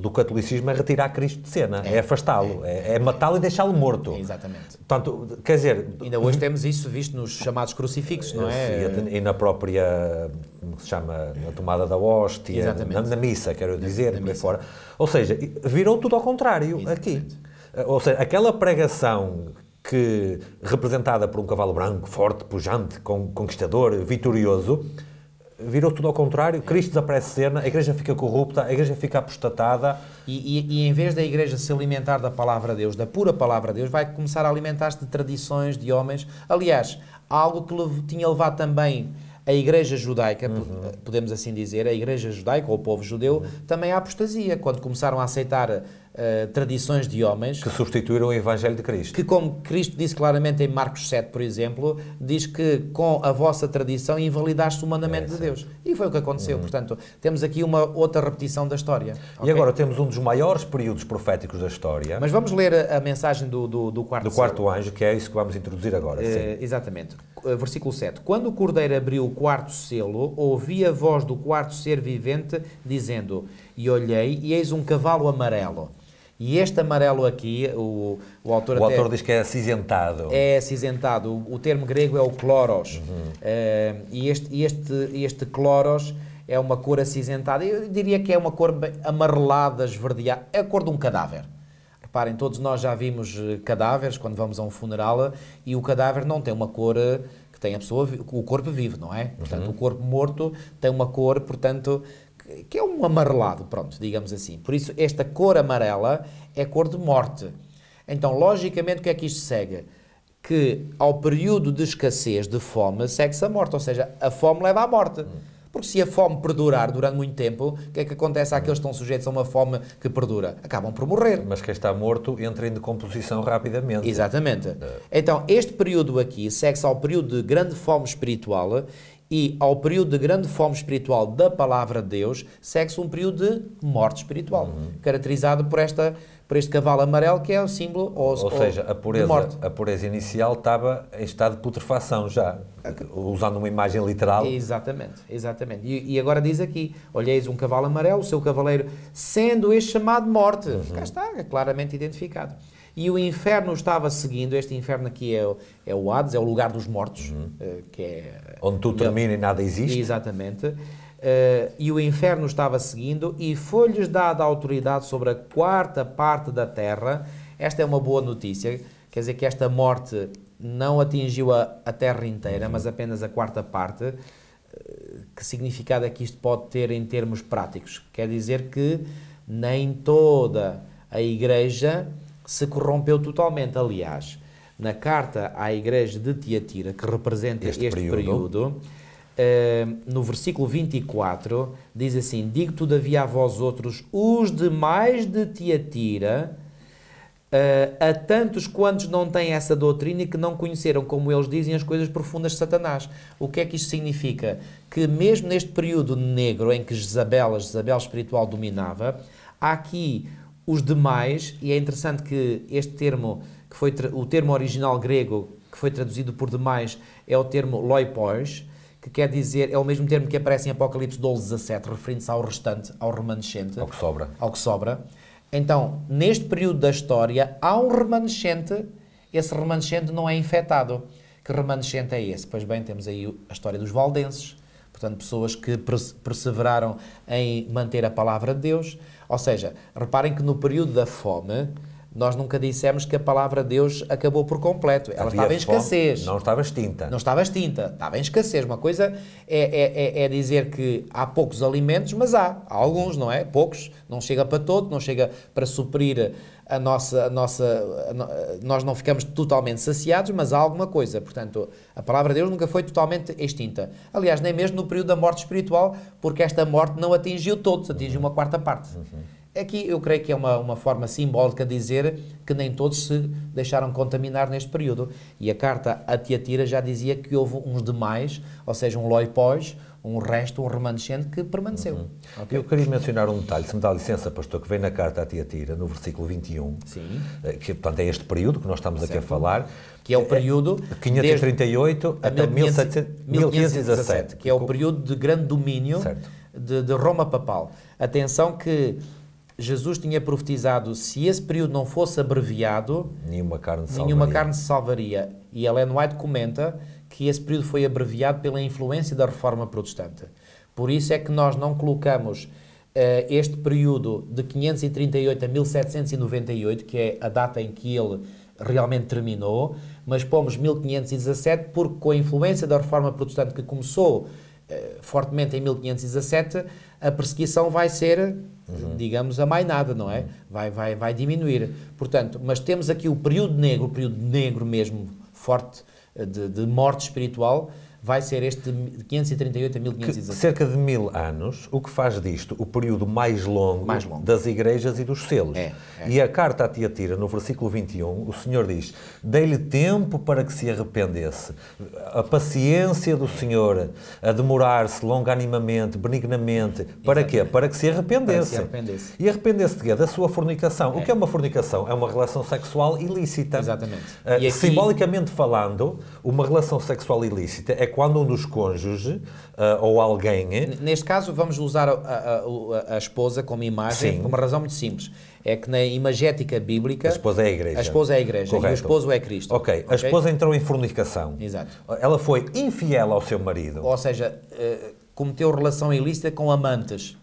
do catolicismo é retirar Cristo de cena, é, é afastá-lo, é, é, é matá-lo e deixá-lo morto. É, exatamente. Portanto, quer dizer... Ainda hoje temos isso visto nos chamados crucifixos, não é? E na própria, como se chama, na tomada da hóstia, na, na missa, quero dizer, por aí fora. Ou seja, virou tudo ao contrário exatamente. Aqui. Ou seja, aquela pregação que, representada por um cavalo branco, forte, pujante, conquistador, vitorioso, virou tudo ao contrário, Cristo desaparece de cena, a Igreja fica corrupta, a Igreja fica apostatada. E, e, e em vez da Igreja se alimentar da Palavra de Deus, da pura Palavra de Deus, vai começar a alimentar-se de tradições, de homens. Aliás, algo que le, tinha levado também a Igreja Judaica, uhum. podemos assim dizer, a Igreja Judaica, ou o povo judeu, uhum. também à apostasia, quando começaram a aceitar... Uh, tradições de homens que substituíram o Evangelho de Cristo, que como Cristo disse claramente em Marcos sete, por exemplo, diz que com a vossa tradição invalidaste o mandamento é, de Deus, e foi o que aconteceu, uhum. portanto temos aqui uma outra repetição da história. E okay? Agora temos um dos maiores períodos proféticos da história. Mas vamos ler a, a mensagem do, do, do, quarto, do quarto anjo, que é isso que vamos introduzir agora. Uh, sim. Exatamente, uh, versículo sete: quando o Cordeiro abriu o quarto selo, ouvi a voz do quarto ser vivente dizendo, e olhei e eis um cavalo amarelo. E este amarelo aqui, o, o autor... O até autor diz que é acinzentado. É acinzentado. O, o termo grego é o cloros. Uhum. Uh, e este, este, este cloros é uma cor acinzentada. Eu diria que é uma cor amarelada, esverdeada. É a cor de um cadáver. Reparem, todos nós já vimos cadáveres quando vamos a um funeral e o cadáver não tem uma cor... que tem a pessoa, o corpo vivo, não é? Uhum. Portanto, o corpo morto tem uma cor, portanto... que é um amarelado, pronto, digamos assim. Por isso, esta cor amarela é cor de morte. Então, logicamente, o que é que isto segue? Que ao período de escassez, de fome, segue-se a morte. Ou seja, a fome leva à morte. Porque se a fome perdurar durante muito tempo, o que é que acontece àqueles que estão sujeitos a uma fome que perdura? Acabam por morrer. Mas quem está morto entra em decomposição rapidamente. Exatamente. Então, este período aqui segue-se ao período de grande fome espiritual. E ao período de grande fome espiritual da Palavra de Deus, segue-se um período de morte espiritual, uhum. caracterizado por, esta, por este cavalo amarelo, que é o símbolo ou, ou seja, a pureza, de morte. A pureza inicial estava em estado de putrefação já, okay. usando uma imagem literal. Exatamente, exatamente. E, e agora diz aqui, olheis um cavalo amarelo, o seu cavaleiro, sendo este chamado morte. Uhum. Cá está, é claramente identificado. E o inferno estava seguindo, este inferno aqui é, é o Hades, é o lugar dos mortos, uhum. que é... Onde tudo termina e nada existe. Exatamente. Uh, e o inferno estava seguindo, e foi-lhes dada autoridade sobre a quarta parte da terra. Esta é uma boa notícia, quer dizer que esta morte não atingiu a, a terra inteira, uhum. mas apenas a quarta parte. Uh, que significado é que isto pode ter em termos práticos? Quer dizer que nem toda a Igreja se corrompeu totalmente. Aliás, na carta à Igreja de Tiatira, que representa este, este período, período uh, no versículo vinte e quatro, diz assim, digo todavia a vós outros, os demais de Tiatira, uh, a tantos quantos não têm essa doutrina e que não conheceram, como eles dizem, as coisas profundas de Satanás. O que é que isto significa? Que mesmo neste período negro em que Jezabel, a Jezabel espiritual dominava, há aqui... os demais, e é interessante que este termo, que foi o termo original grego, que foi traduzido por demais, é o termo loipois, que quer dizer, é o mesmo termo que aparece em Apocalipse doze, dezassete, referindo-se ao restante, ao remanescente. Ao que sobra. Ao que sobra. Então, neste período da história, há um remanescente, esse remanescente não é infectado. Que remanescente é esse? Pois bem, temos aí a história dos Valdenses, portanto, pessoas que perseveraram em manter a Palavra de Deus. Ou seja, reparem que no período da fome Nós nunca dissemos que a palavra de Deus acabou por completo. Ela havia estava em escassez. Fome, não estava extinta. Não estava extinta, estava em escassez. Uma coisa é, é, é dizer que há poucos alimentos, mas há, há alguns, não é? Poucos, não chega para todo, não chega para suprir a nossa... A nossa a no, nós não ficamos totalmente saciados, mas há alguma coisa. Portanto, a palavra de Deus nunca foi totalmente extinta. Aliás, nem mesmo no período da morte espiritual, porque esta morte não atingiu todos, atingiu uhum. uma quarta parte. Uhum. Aqui eu creio que é uma, uma forma simbólica de dizer que nem todos se deixaram contaminar neste período. E a carta a Tiatira já dizia que houve uns demais, ou seja, um loipós, um resto, um remanescente que permaneceu. Uhum. Okay. Eu queria mencionar um detalhe, se me dá licença, pastor, que vem na carta a Tiatira, no versículo vinte e um, Sim. que portanto é este período que nós estamos certo. aqui a falar, que é o período de quinhentos e trinta e oito até mil quinhentos e dezassete, que é o período de grande domínio de, de Roma papal. Atenção que Jesus tinha profetizado, se esse período não fosse abreviado, nenhuma carne se nenhuma carne se salvaria. E Ellen White comenta que esse período foi abreviado pela influência da Reforma Protestante. Por isso é que nós não colocamos uh, este período de quinhentos e trinta e oito a mil setecentos e noventa e oito, que é a data em que ele realmente terminou, mas pomos mil quinhentos e dezassete porque com a influência da Reforma Protestante que começou uh, fortemente em mil quinhentos e dezassete, a perseguição vai ser... Uhum. digamos, a mais nada, não é? Uhum. Vai, vai, vai diminuir. Portanto, mas temos aqui o período negro, o período negro mesmo, forte, de, de morte espiritual, vai ser este de quinhentos e trinta e oito a mil quinhentos e dezassete. Cerca de mil anos, o que faz disto o período mais longo, mais longo. das igrejas e dos selos. É, é. E a carta a Tiatira, no versículo vinte e um, o Senhor diz, dei-lhe tempo para que se arrependesse, a paciência do Senhor, a demorar-se longanimamente, benignamente, para Exatamente. quê? Para que se arrependesse. Que se arrependesse. E arrependesse de quê? Da sua fornicação. É. O que é uma fornicação? É uma relação sexual ilícita. Exatamente. Uh, aqui... Simbolicamente falando, uma relação sexual ilícita é quando um dos cônjuges uh, ou alguém... Neste caso, vamos usar a, a, a esposa como imagem, Sim. por uma razão muito simples. É que na imagética bíblica... A esposa é a igreja. A esposa é a igreja Correto. e o esposo é Cristo. Ok. okay? A esposa entrou em fornicação. Exato. Ela foi infiel ao seu marido. Ou seja, uh, cometeu relação ilícita com amantes.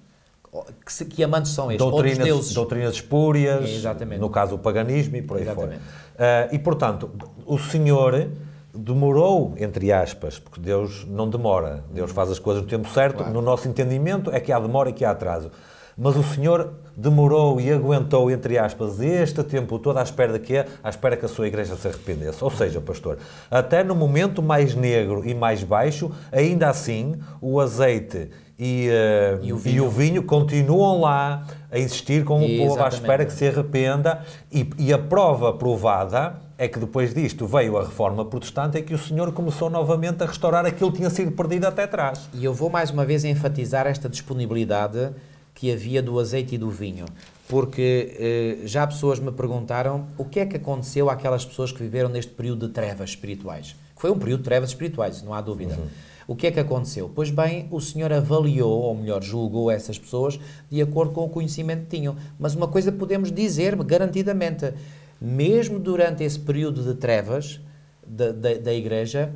Que, se, que amantes são estes? Doutrinas, Outros deuses. Doutrinas espúrias, Exatamente. no caso o paganismo e por aí Exatamente. fora. Uh, e, portanto, o Senhor... demorou, entre aspas, porque Deus não demora, Deus faz as coisas no tempo certo, claro. no nosso entendimento é que há demora e que há atraso, mas o Senhor demorou e aguentou, entre aspas, este tempo todo à espera de quê? À espera que a sua igreja se arrependesse, ou seja, pastor, até no momento mais negro e mais baixo, ainda assim, o azeite e, uh, e, o, vinho. e o vinho continuam lá a existir com o Exatamente. povo à espera que se arrependa e, e a prova provada é que depois disto veio a Reforma Protestante e que o Senhor começou novamente a restaurar aquilo que tinha sido perdido até trás. E eu vou mais uma vez enfatizar esta disponibilidade que havia do azeite e do vinho, porque eh, já pessoas me perguntaram o que é que aconteceu àquelas pessoas que viveram neste período de trevas espirituais. Foi um período de trevas espirituais, não há dúvida. Uhum. O que é que aconteceu? Pois bem, o Senhor avaliou, ou melhor, julgou essas pessoas de acordo com o conhecimento que tinham. Mas uma coisa podemos dizer garantidamente, mesmo durante esse período de trevas da, da, da Igreja,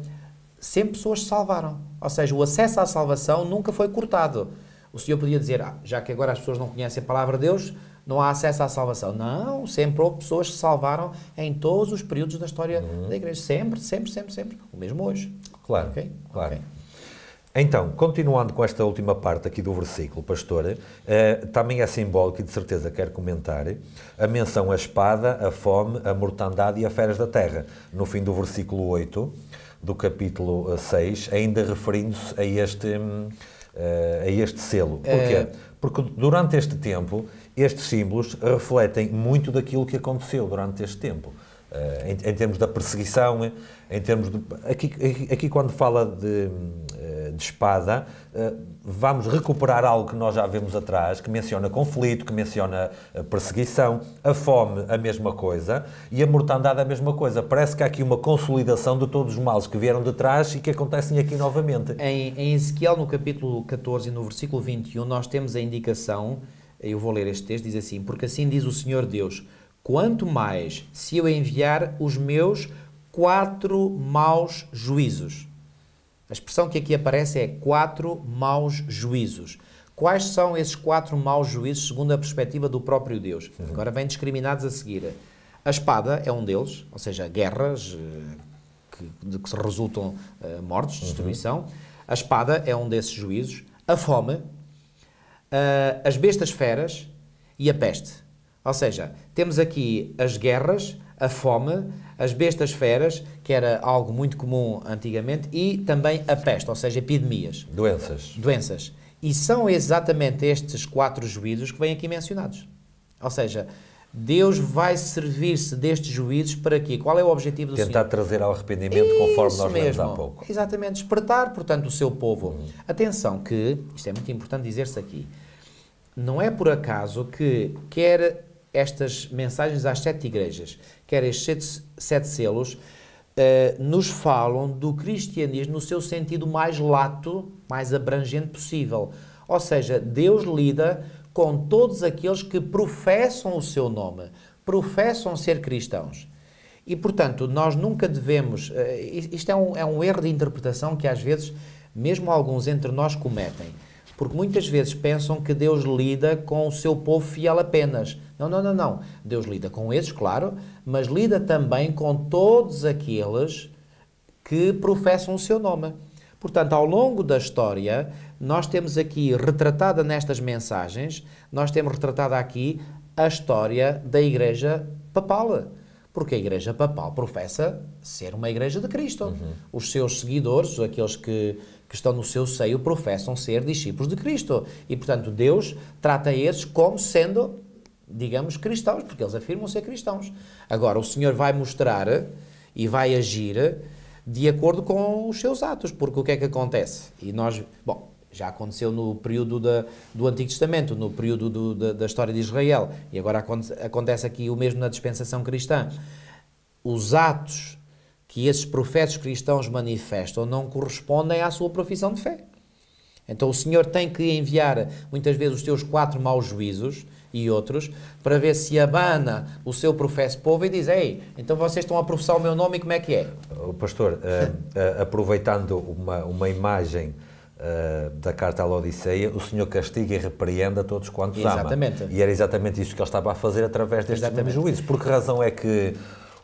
sempre pessoas se salvaram. Ou seja, o acesso à salvação nunca foi cortado. O Senhor podia dizer, ah, já que agora as pessoas não conhecem a palavra de Deus, não há acesso à salvação. Não, sempre houve pessoas que se salvaram em todos os períodos da história uhum. da Igreja. Sempre, sempre, sempre, sempre. O mesmo hoje. Claro, okay? claro. Okay. Então, continuando com esta última parte aqui do versículo, pastor, eh, também é simbólico e de certeza quero comentar a menção à espada, à fome, à mortandade e a feras da terra. No fim do versículo oito, do capítulo seis, ainda referindo-se a este, uh, a este selo. Porquê? É... Porque durante este tempo, estes símbolos refletem muito daquilo que aconteceu durante este tempo. Uh, em, em termos da perseguição, em termos de, aqui, aqui, aqui quando fala de, de espada, uh, vamos recuperar algo que nós já vemos atrás, que menciona conflito, que menciona a perseguição, a fome, a mesma coisa, e a mortandade, a mesma coisa. Parece que há aqui uma consolidação de todos os males que vieram de trás e que acontecem aqui novamente. Em, em Ezequiel, no capítulo catorze, no versículo vinte e um, nós temos a indicação, eu vou ler este texto, diz assim, porque assim diz o Senhor Deus, quanto mais se eu enviar os meus quatro maus juízos. A expressão que aqui aparece é quatro maus juízos. Quais são esses quatro maus juízos segundo a perspectiva do próprio Deus? Uhum. Agora vêm discriminados a seguir. A espada é um deles, ou seja, guerras que, de que resultam uh, mortes, destruição. Uhum. A espada é um desses juízos. A fome, uh, as bestas feras e a peste. Ou seja, temos aqui as guerras, a fome, as bestas feras, que era algo muito comum antigamente, e também a peste, ou seja, epidemias. Doenças. Doenças. E são exatamente estes quatro juízos que vêm aqui mencionados. Ou seja, Deus vai servir-se destes juízos para quê? Qual é o objetivo do Senhor? Tentar trazer ao arrependimento, conforme nós vemos há pouco. Exatamente, despertar, portanto, o seu povo. Hum. Atenção que, isto é muito importante dizer-se aqui, não é por acaso que quer estas mensagens às sete igrejas, quer estes sete selos, uh, nos falam do cristianismo no seu sentido mais lato, mais abrangente possível. Ou seja, Deus lida com todos aqueles que professam o seu nome, professam ser cristãos. E, portanto, nós nunca devemos... Uh, isto é um, é um erro de interpretação que, às vezes, mesmo alguns entre nós cometem. Porque muitas vezes pensam que Deus lida com o seu povo fiel apenas. Não, não, não, não. Deus lida com esses, claro, mas lida também com todos aqueles que professam o seu nome. Portanto, ao longo da história, nós temos aqui retratada nestas mensagens, nós temos retratada aqui a história da Igreja Papal. Porque a Igreja Papal professa ser uma Igreja de Cristo. Uhum. Os seus seguidores, aqueles que... que estão no seu seio, professam ser discípulos de Cristo. E, portanto, Deus trata esses como sendo, digamos, cristãos, porque eles afirmam ser cristãos. Agora, o Senhor vai mostrar e vai agir de acordo com os seus atos, porque o que é que acontece? E nós, bom, já aconteceu no período da, do Antigo Testamento, no período do, da, da história de Israel, e agora aconte, acontece aqui o mesmo na dispensação cristã. Os atos que esses profetas cristãos manifestam não correspondem à sua profissão de fé. Então o Senhor tem que enviar, muitas vezes, os seus quatro maus juízos e outros, para ver se abana o seu professo povo e diz: ei, então vocês estão a professar o meu nome e como é que é? Pastor, uh, uh, aproveitando uma, uma imagem uh, da carta à Laodiceia, o Senhor castiga e repreende a todos quantos exatamente. Ama. E era exatamente isso que ele estava a fazer através destes maus juízos. Por que razão é que...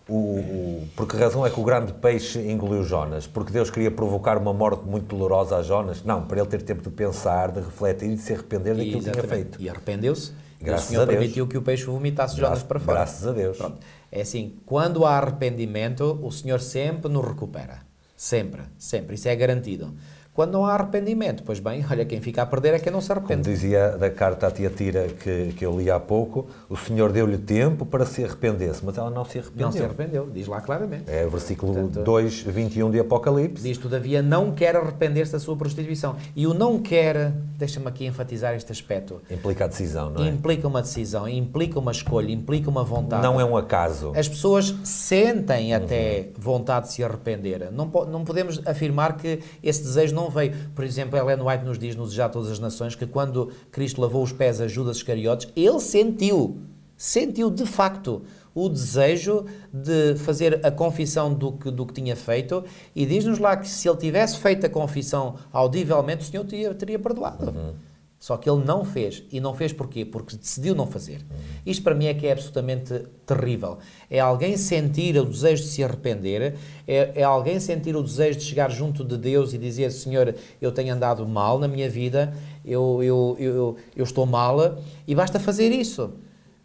O, por que razão é que o grande peixe engoliu Jonas? Porque Deus queria provocar uma morte muito dolorosa a Jonas? Não, para ele ter tempo de pensar, de refletir e de se arrepender daquilo que tinha feito. E arrependeu-se. O Senhor permitiu que o peixe vomitasse Jonas para fora. Graças a Deus. Pronto. É assim, quando há arrependimento, o Senhor sempre nos recupera. Sempre, sempre. Isso é garantido. Quando não há arrependimento, pois bem, olha, quem fica a perder é quem não se arrepende. Como dizia da carta à Tiatira que, que eu li há pouco, o Senhor deu-lhe tempo para se arrepender-se, mas ela não se arrependeu. Não se arrependeu, diz lá claramente. É o versículo Portanto, dois, vinte e um de Apocalipse. Diz, todavia, não quer arrepender-se da sua prostituição. E o não quer, deixa-me aqui enfatizar este aspecto. Implica a decisão, não é? Implica uma decisão, implica uma escolha, implica uma vontade. Não é um acaso. As pessoas sentem até uhum. vontade de se arrepender. Não, po não podemos afirmar que esse desejo não Não veio. Por exemplo, Ellen White nos diz no Desejar Todas as Nações que quando Cristo lavou os pés a Judas Iscariotes, ele sentiu, sentiu de facto o desejo de fazer a confissão do que, do que tinha feito, e diz-nos lá que se ele tivesse feito a confissão audivelmente, o Senhor teria, teria perdoado. Uhum. Só que ele não fez. E não fez porquê? Porque decidiu não fazer. Uhum. Isto para mim é que é absolutamente terrível. É alguém sentir o desejo de se arrepender, é, é alguém sentir o desejo de chegar junto de Deus e dizer: Senhor, eu tenho andado mal na minha vida, eu, eu, eu, eu, eu estou mal, e basta fazer isso.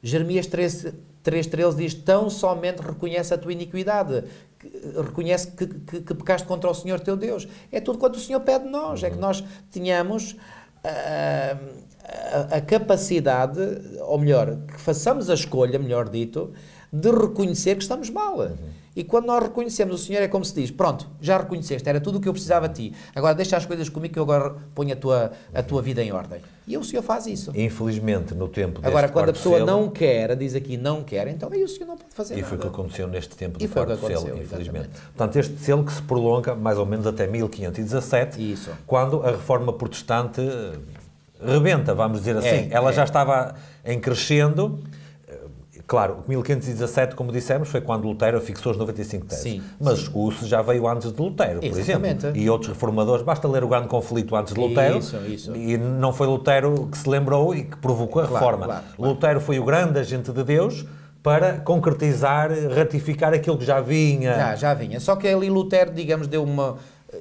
Jeremias três, três, treze diz: tão somente reconhece a tua iniquidade, reconhece que, que, que pecaste contra o Senhor teu Deus. É tudo quanto o Senhor pede de nós, uhum. é que nós tenhamos... A, a, a capacidade, ou melhor, que façamos a escolha, melhor dito, de reconhecer que estamos mal. Uhum. E quando nós reconhecemos, o Senhor é como se diz: pronto, já reconheceste, era tudo o que eu precisava de ti, agora deixa as coisas comigo que eu agora ponho a tua, a tua vida em ordem. E o Senhor faz isso. Infelizmente, no tempo deste Agora, quando a pessoa selo, não quer, diz aqui não quer, então aí o Senhor não pode fazer e nada. E foi o que aconteceu neste tempo do quarto selo, infelizmente. Portanto, este selo que se prolonga mais ou menos até mil quinhentos e dezassete, isso. quando a reforma protestante rebenta, vamos dizer assim. É, Ela é. já estava em crescendo. Claro, mil quinhentos e dezassete, como dissemos, foi quando Lutero fixou os noventa e cinco teses. Sim, mas sim. o U S já veio antes de Lutero, por Exatamente. exemplo. E outros reformadores, basta ler o Grande Conflito antes de Lutero. Isso, isso. E não foi Lutero que se lembrou e que provocou a claro, reforma. Claro, claro. Lutero foi o grande agente de Deus para concretizar, ratificar aquilo que já vinha. Já, já vinha. Só que ali Lutero, digamos, deu uma...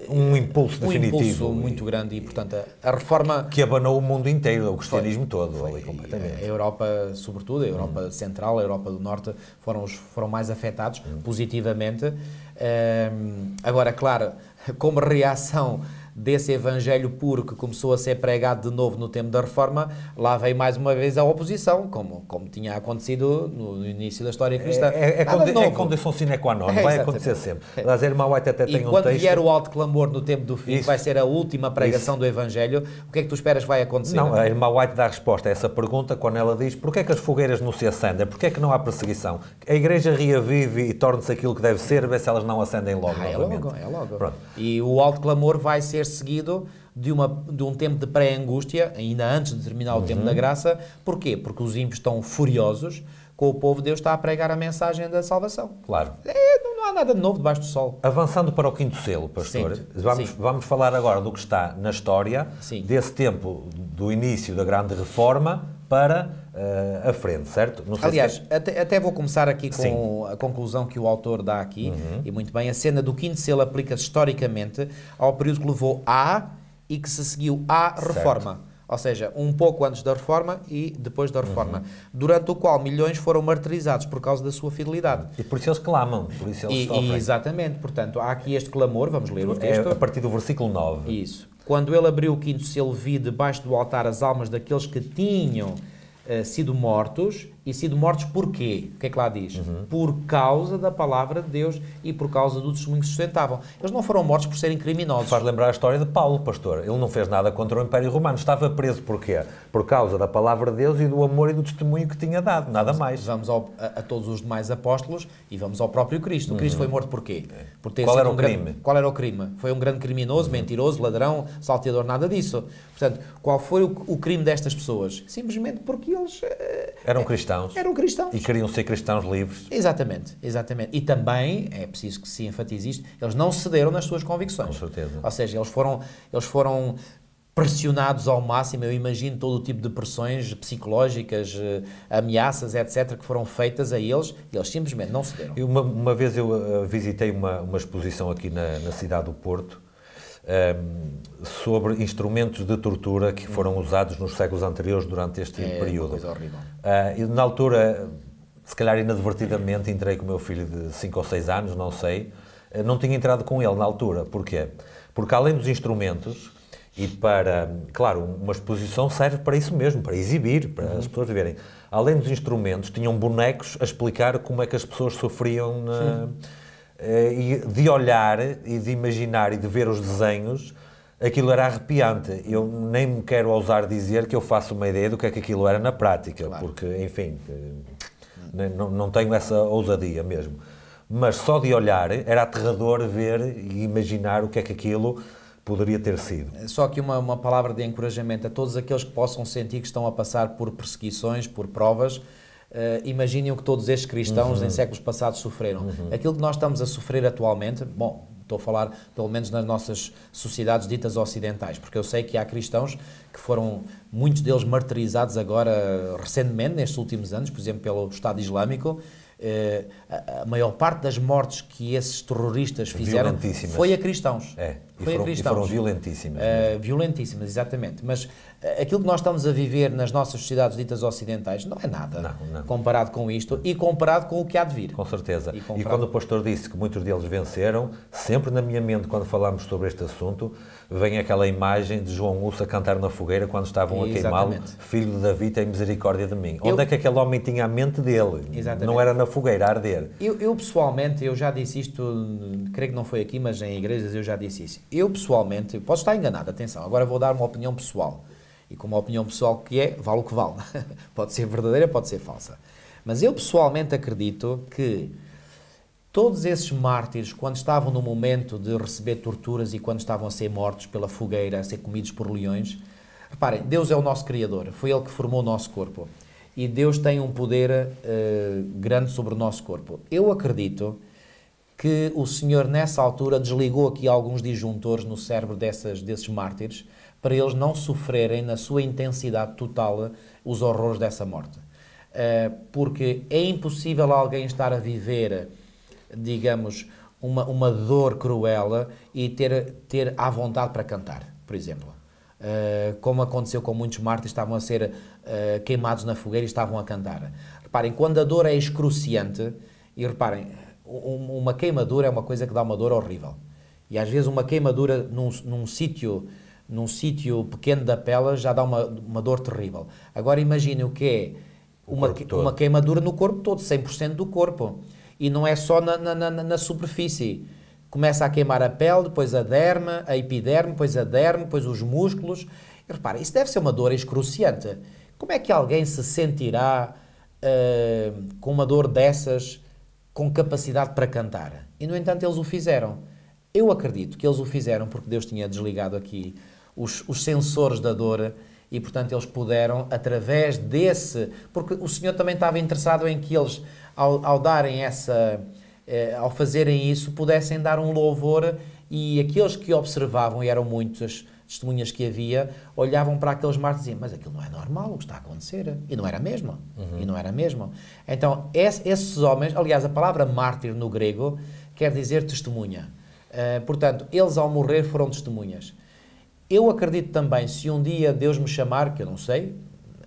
Um impulso um definitivo. Um impulso muito grande e, portanto, a, a reforma... Que abanou o mundo inteiro, o cristianismo foi, todo. Foi, ali, completamente. A Europa, sobretudo, a Europa hum. Central, a Europa do Norte, foram, os, foram mais afetados hum. positivamente. Um, agora, claro, como reação desse evangelho puro que começou a ser pregado de novo no tempo da reforma, lá veio mais uma vez a oposição, como, como tinha acontecido no início da história cristã. É, é, é, conde, é condição sine qua non, é, vai acontecer sempre. Mas a irmã White até tem um texto... E quando vier o alto clamor no tempo do fim, isso, vai ser a última pregação isso. do evangelho, o que é que tu esperas que vai acontecer? Não, não? A irmã White dá a resposta a essa pergunta quando ela diz: porquê é que as fogueiras não se acendem? Porquê é que não há perseguição? A Igreja reavive e torna-se aquilo que deve ser, vê se elas não acendem logo. Ah, é logo, é logo. Pronto. E o alto clamor vai ser seguido de, uma, de um tempo de pré-angústia, ainda antes de terminar o uhum. tempo da graça. Porquê? Porque os ímpios estão furiosos com o povo de Deus está a pregar a mensagem da salvação. Claro. É, não, não há nada de novo debaixo do sol. Avançando para o quinto selo, pastor, Sinto. vamos, vamos falar agora do que está na história, Sim. desse tempo do início da grande reforma para uh, a frente, certo? Não sei Aliás, se... até, até vou começar aqui com Sim. a conclusão que o autor dá aqui, uhum. e muito bem, a cena do quinto selo aplica-se historicamente ao período que levou à e que se seguiu à certo. reforma, ou seja, um pouco antes da reforma e depois da reforma, uhum. durante o qual milhões foram martirizados por causa da sua fidelidade. E por isso eles clamam, por isso eles e, sofrem. E exatamente, portanto, há aqui este clamor, vamos ler o texto. É a partir do versículo nove. Isso. Quando ele abriu o quinto selo, vi debaixo do altar as almas daqueles que tinham uh, sido mortos, e sido mortos porquê? O que é que lá diz? Uhum. Por causa da palavra de Deus e por causa do testemunho que sustentavam. Eles não foram mortos por serem criminosos. Faz lembrar a história de Paulo, pastor. Ele não fez nada contra o Império Romano. Estava preso porquê? Por causa da palavra de Deus e do amor e do testemunho que tinha dado. Nada vamos, mais. Vamos ao, a, a todos os demais apóstolos e vamos ao próprio Cristo. O Cristo uhum. foi morto porquê? Por ter qual era um o crime? Grande, qual era o crime? Foi um grande criminoso, uhum. mentiroso, ladrão, salteador, nada disso. Portanto, qual foi o, o crime destas pessoas? Simplesmente porque eles... Uh, eram cristãos. Eram cristãos. E queriam ser cristãos livres. Exatamente, exatamente. E também, é preciso que se enfatize isto, eles não cederam nas suas convicções. Com certeza. Ou seja, eles foram, eles foram pressionados ao máximo, eu imagino todo o tipo de pressões psicológicas, ameaças, etcétera, que foram feitas a eles, e eles simplesmente não cederam. Eu, uma, uma vez eu visitei uma, uma exposição aqui na, na cidade do Porto, Um, sobre instrumentos de tortura que foram usados nos séculos anteriores durante este é período. Uma coisa horrível. Uh, e na altura, se calhar inadvertidamente, entrei com o meu filho de cinco ou seis anos, não sei, uh, não tinha entrado com ele na altura. Porquê? Porque além dos instrumentos, e para, claro, uma exposição serve para isso mesmo, para exibir, para uhum. as pessoas verem. Além dos instrumentos, tinham bonecos a explicar como é que as pessoas sofriam na... E de olhar, e de imaginar, e de ver os desenhos, aquilo era arrepiante. Eu nem me quero ousar dizer que eu faço uma ideia do que é que aquilo era na prática, claro. Porque, enfim, não, não tenho essa ousadia mesmo. Mas só de olhar, era aterrador ver e imaginar o que é que aquilo poderia ter sido. Só que uma, uma palavra de encorajamento a todos aqueles que possam sentir que estão a passar por perseguições, por provas. Uh, imaginem o que todos estes cristãos uhum. em séculos passados sofreram. Uhum. Aquilo que nós estamos a sofrer atualmente, bom, estou a falar pelo menos nas nossas sociedades ditas ocidentais, porque eu sei que há cristãos que foram, muitos deles martirizados agora, recentemente, nestes últimos anos, por exemplo, pelo Estado Islâmico. Uh, a, a maior parte das mortes que esses terroristas fizeram foi a cristãos. É, e, foi foram, a cristãos. E foram violentíssimas. Uh, violentíssimas, exatamente. Mas uh, aquilo que nós estamos a viver nas nossas sociedades ditas ocidentais não é nada não, não. comparado com isto e comparado com o que há de vir. Com certeza. E, comparado... e quando o pastor disse que muitos deles venceram, sempre na minha mente, quando falamos sobre este assunto, vem aquela imagem de João Lúcio a cantar na fogueira quando estavam exatamente. a queimá-lo. Filho de Davi, tem misericórdia de mim. Eu... Onde é que aquele homem tinha a mente dele? Exatamente. Não era na fogueira a arder. Eu, eu pessoalmente, eu já disse isto, creio que não foi aqui, mas em igrejas eu já disse isso. Eu pessoalmente, posso estar enganado, atenção, agora vou dar uma opinião pessoal. E como a opinião pessoal que é, vale o que vale. Pode ser verdadeira, pode ser falsa. Mas eu pessoalmente acredito que todos esses mártires, quando estavam no momento de receber torturas e quando estavam a ser mortos pela fogueira, a ser comidos por leões, reparem, Deus é o nosso Criador, foi Ele que formou o nosso corpo. E Deus tem um poder uh, grande sobre o nosso corpo. Eu acredito que o Senhor, nessa altura, desligou aqui alguns disjuntores no cérebro dessas, desses mártires para eles não sofrerem na sua intensidade total os horrores dessa morte. porque é impossível alguém estar a viver, digamos, uma, uma dor cruel e ter, ter à vontade para cantar, por exemplo. Como aconteceu com muitos mártires, estavam a ser queimados na fogueira e estavam a cantar. Reparem, quando a dor é excruciante, e reparem, uma queimadura é uma coisa que dá uma dor horrível. E às vezes uma queimadura num, num sítio num sítio pequeno da pele já dá uma, uma dor terrível. Agora imagine o que é uma, uma queimadura no corpo todo, cem por cento do corpo. E não é só na, na, na, na superfície. Começa a queimar a pele, depois a derme, a epiderme, depois a derme, depois os músculos. E repara, isso deve ser uma dor excruciante. Como é que alguém se sentirá uh, com uma dor dessas, com capacidade para cantar? E no entanto eles o fizeram. Eu acredito que eles o fizeram porque Deus tinha desligado aqui os, os sensores da dor e, portanto, eles puderam, através desse... Porque o Senhor também estava interessado em que eles, ao, ao darem essa... Eh, ao fazerem isso, pudessem dar um louvor, e aqueles que observavam, e eram muitas testemunhas que havia, olhavam para aqueles mártires e diziam, mas aquilo não é normal o que está a acontecer. E não era mesmo. Uhum. E não era mesmo. Então, es, esses homens... Aliás, a palavra mártir no grego quer dizer testemunha. Uh, portanto, eles ao morrer foram testemunhas. Eu acredito também, se um dia Deus me chamar, que eu não sei,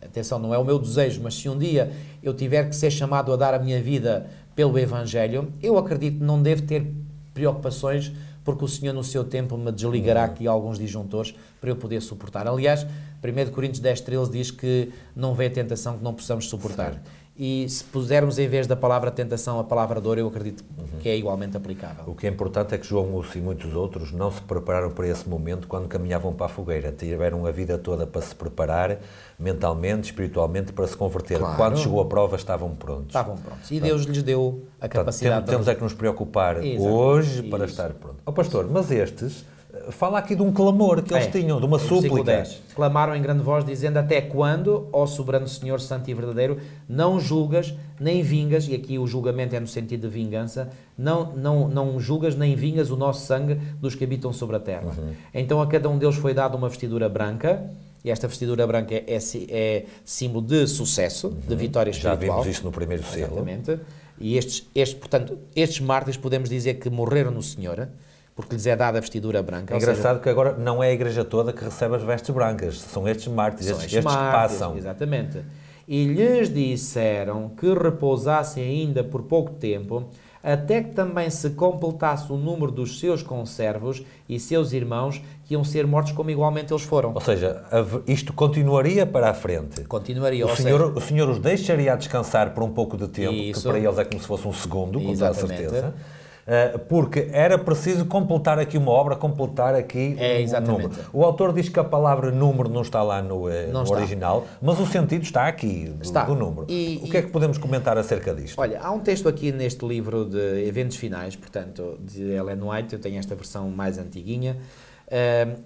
atenção, não é o meu desejo, mas se um dia eu tiver que ser chamado a dar a minha vida pelo Evangelho, eu acredito que não devo ter preocupações, porque o Senhor no seu tempo me desligará aqui alguns disjuntores para eu poder suportar. Aliás, primeira Coríntios dez, treze diz que não vê tentação que não possamos suportar. Sim. E se pusermos em vez da palavra tentação a palavra dor, eu acredito uhum. que é igualmente aplicável. O que é importante é que João Lúcio e muitos outros não se prepararam para esse momento quando caminhavam para a fogueira. Tiveram a vida toda para se preparar mentalmente, espiritualmente, para se converter. Claro. Quando chegou a prova estavam prontos. Estavam prontos. E então, Deus lhes deu a capacidade. Portanto, temos, temos é que nos preocupar Exatamente. hoje para Isso. estar prontos. Ó oh, pastor, mas estes... Fala aqui de um clamor que eles é, tinham, de uma súplica. Clamaram em grande voz, dizendo, até quando, ó soberano Senhor, santo e verdadeiro, não julgas, nem vingas, e aqui o julgamento é no sentido de vingança, não, não, não julgas, nem vingas o nosso sangue dos que habitam sobre a terra. Uhum. Então a cada um deles foi dada uma vestidura branca, e esta vestidura branca é, é, é símbolo de sucesso, uhum. de vitória espiritual. Já vimos isto no primeiro século. Exatamente. E estes, estes, portanto, estes mártires podemos dizer que morreram no Senhor, porque lhes é dada a vestidura branca. É engraçado seja, que agora não é a igreja toda que recebe as vestes brancas, são estes mártires, são estes, estes mártires, que passam. Exatamente. E lhes disseram que repousassem ainda por pouco tempo, até que também se completasse o número dos seus conservos e seus irmãos, que iam ser mortos como igualmente eles foram. Ou seja, isto continuaria para a frente. Continuaria. O, senhor, seja... o Senhor os deixaria descansar por um pouco de tempo, Isso. que para eles é como se fosse um segundo, com toda a certeza. Porque era preciso completar aqui uma obra, completar aqui é, um número. O autor diz que a palavra número não está lá no, não no está. original, mas o sentido está aqui, do, está. do número. E, o que e, é que podemos comentar acerca disto? Olha, há um texto aqui neste livro de Eventos Finais, portanto, de Ellen White, eu tenho esta versão mais antiguinha,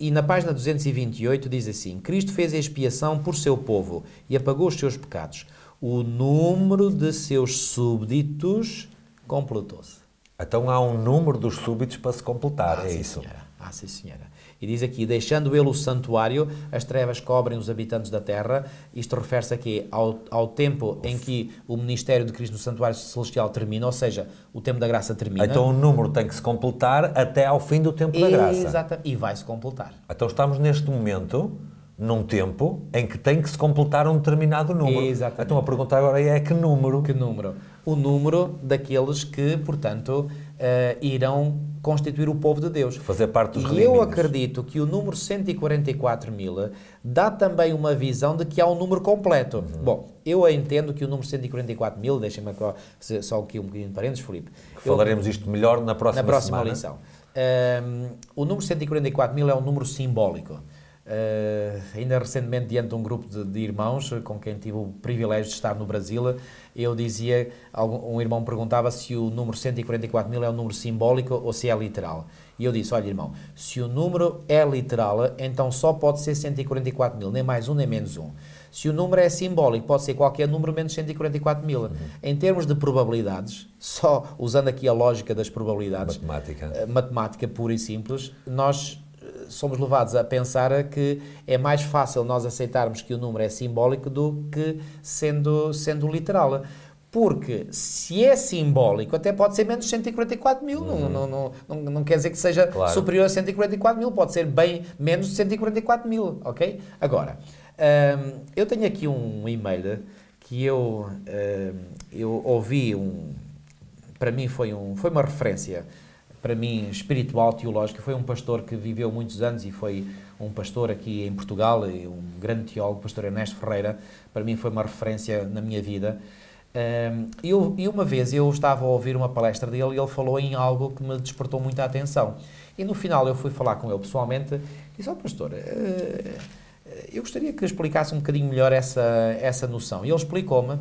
e na página duzentos e vinte e oito diz assim, Cristo fez expiação por seu povo e apagou os seus pecados. O número de seus súbditos completou-se. Então há um número dos súbitos para se completar, ah, é sim, isso? Senhora. Ah, sim, senhora. E diz aqui, deixando ele o santuário, as trevas cobrem os habitantes da terra. Isto refere-se aqui ao, ao tempo Uf. em que o ministério de Cristo no santuário celestial termina, ou seja, o tempo da graça termina. Então o número tem que se completar até ao fim do tempo e, da graça. Exato. E vai-se completar. Então estamos neste momento... num tempo em que tem que se completar um determinado número. Exatamente. Então a pergunta agora é que número? Que número? O número daqueles que, portanto, uh, irão constituir o povo de Deus. Fazer parte dos redimidos. E eu acredito que o número cento e quarenta e quatro mil dá também uma visão de que há um número completo. Uhum. Bom, eu entendo que o número cento e quarenta e quatro mil, deixem-me só aqui um bocadinho de parênteses, Filipe. Falaremos eu, isto melhor na próxima, na próxima semana. lição. Uh, o número cento e quarenta e quatro mil é um número simbólico. Uh, ainda recentemente, diante de um grupo de, de irmãos com quem tive o privilégio de estar no Brasil, eu dizia, algum, um irmão perguntava se o número cento e quarenta e quatro mil é um número simbólico ou se é literal. E eu disse, olha irmão, se o número é literal, então só pode ser cento e quarenta e quatro mil, nem mais um nem menos um. Se o número é simbólico, pode ser qualquer número menos cento e quarenta e quatro mil. Uhum. Em termos de probabilidades, só usando aqui a lógica das probabilidades, matemática, matemática pura e simples, nós somos levados a pensar que é mais fácil nós aceitarmos que o número é simbólico do que sendo, sendo literal. Porque se é simbólico, até pode ser menos cento e quarenta e quatro mil, uhum. não, não, não, não quer dizer que seja claro. superior a cento e quarenta e quatro mil, pode ser bem menos de cento e quarenta e quatro mil, ok? Agora, hum, eu tenho aqui um e-mail que eu, hum, eu ouvi, um, para mim foi, um, foi uma referência, para mim espiritual, teológica, foi um pastor que viveu muitos anos e foi um pastor aqui em Portugal, um grande teólogo, o pastor Ernesto Ferreira, para mim foi uma referência na minha vida. Um, eu, e uma vez eu estava a ouvir uma palestra dele e ele falou em algo que me despertou muita atenção. E no final eu fui falar com ele pessoalmente e disse, ó, pastor, uh, eu gostaria que explicasse um bocadinho melhor essa, essa noção. E ele explicou-me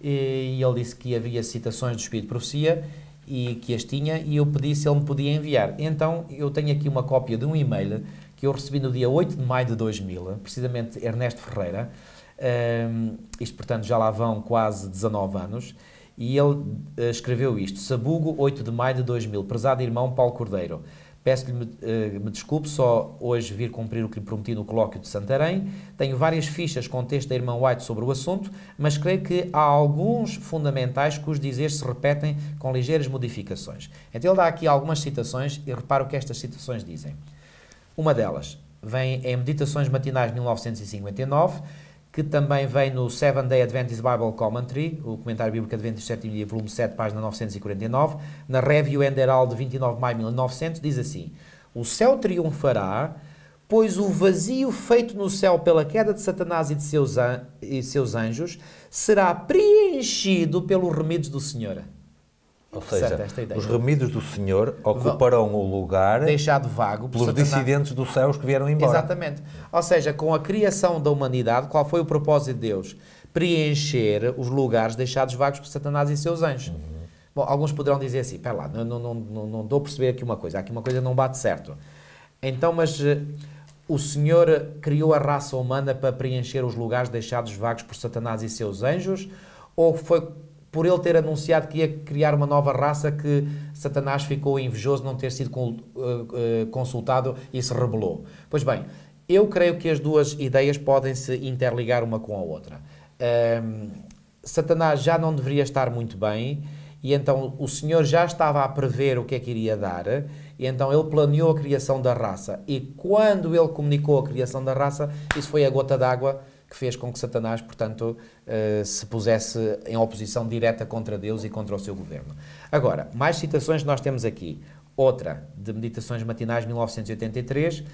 e, e ele disse que havia citações do Espírito de Profecia e que as tinha e eu pedi se ele me podia enviar. Então eu tenho aqui uma cópia de um e-mail que eu recebi no dia oito de maio de dois mil, precisamente Ernesto Ferreira. Um, isto, portanto, já lá vão quase dezanove anos, e ele uh, escreveu isto. Sabugo, oito de maio de dois mil, prezado irmão Paulo Cordeiro, peço-lhe, uh, me desculpe, só hoje vir cumprir o que lhe prometi no colóquio de Santarém. Tenho várias fichas com texto da irmã White sobre o assunto, mas creio que há alguns fundamentais cujos dizeres se repetem com ligeiras modificações. Então ele dá aqui algumas citações, e reparo o que estas citações dizem. Uma delas vem em Meditações Matinais de mil novecentos e cinquenta e nove, que também vem no Seven Day Adventist Bible Commentary, o Comentário Bíblico Adventista do Sétimo Dia, volume sete, página novecentos e quarenta e nove, na Review and Herald de vinte e nove de maio de mil e novecentos, diz assim, o céu triunfará, pois o vazio feito no céu pela queda de Satanás e de seus, an e seus anjos será preenchido pelos remidos do Senhor. Ou seja, os remidos do Senhor ocuparão Vão, o lugar deixado vago pelos Satanás. Dissidentes dos céus que vieram embora. Exatamente. Ou seja, com a criação da humanidade, qual foi o propósito de Deus? Preencher os lugares deixados vagos por Satanás e seus anjos. Uhum. Bom, alguns poderão dizer assim, espera lá, não, não, não, não, não dou a perceber aqui uma coisa, aqui uma coisa não bate certo. Então, mas o Senhor criou a raça humana para preencher os lugares deixados vagos por Satanás e seus anjos? Ou foi por ele ter anunciado que ia criar uma nova raça que Satanás ficou invejoso de não ter sido consultado e se rebelou? Pois bem, eu creio que as duas ideias podem se interligar uma com a outra. Um, Satanás já não deveria estar muito bem e então o Senhor já estava a prever o que é que iria dar e então ele planeou a criação da raça e quando ele comunicou a criação da raça, isso foi a gota d'água que fez com que Satanás, portanto, uh, se pusesse em oposição direta contra Deus e contra o seu governo. Agora, mais citações que nós temos aqui. Outra, de Meditações Matinais, mil novecentos e oitenta e três, uh,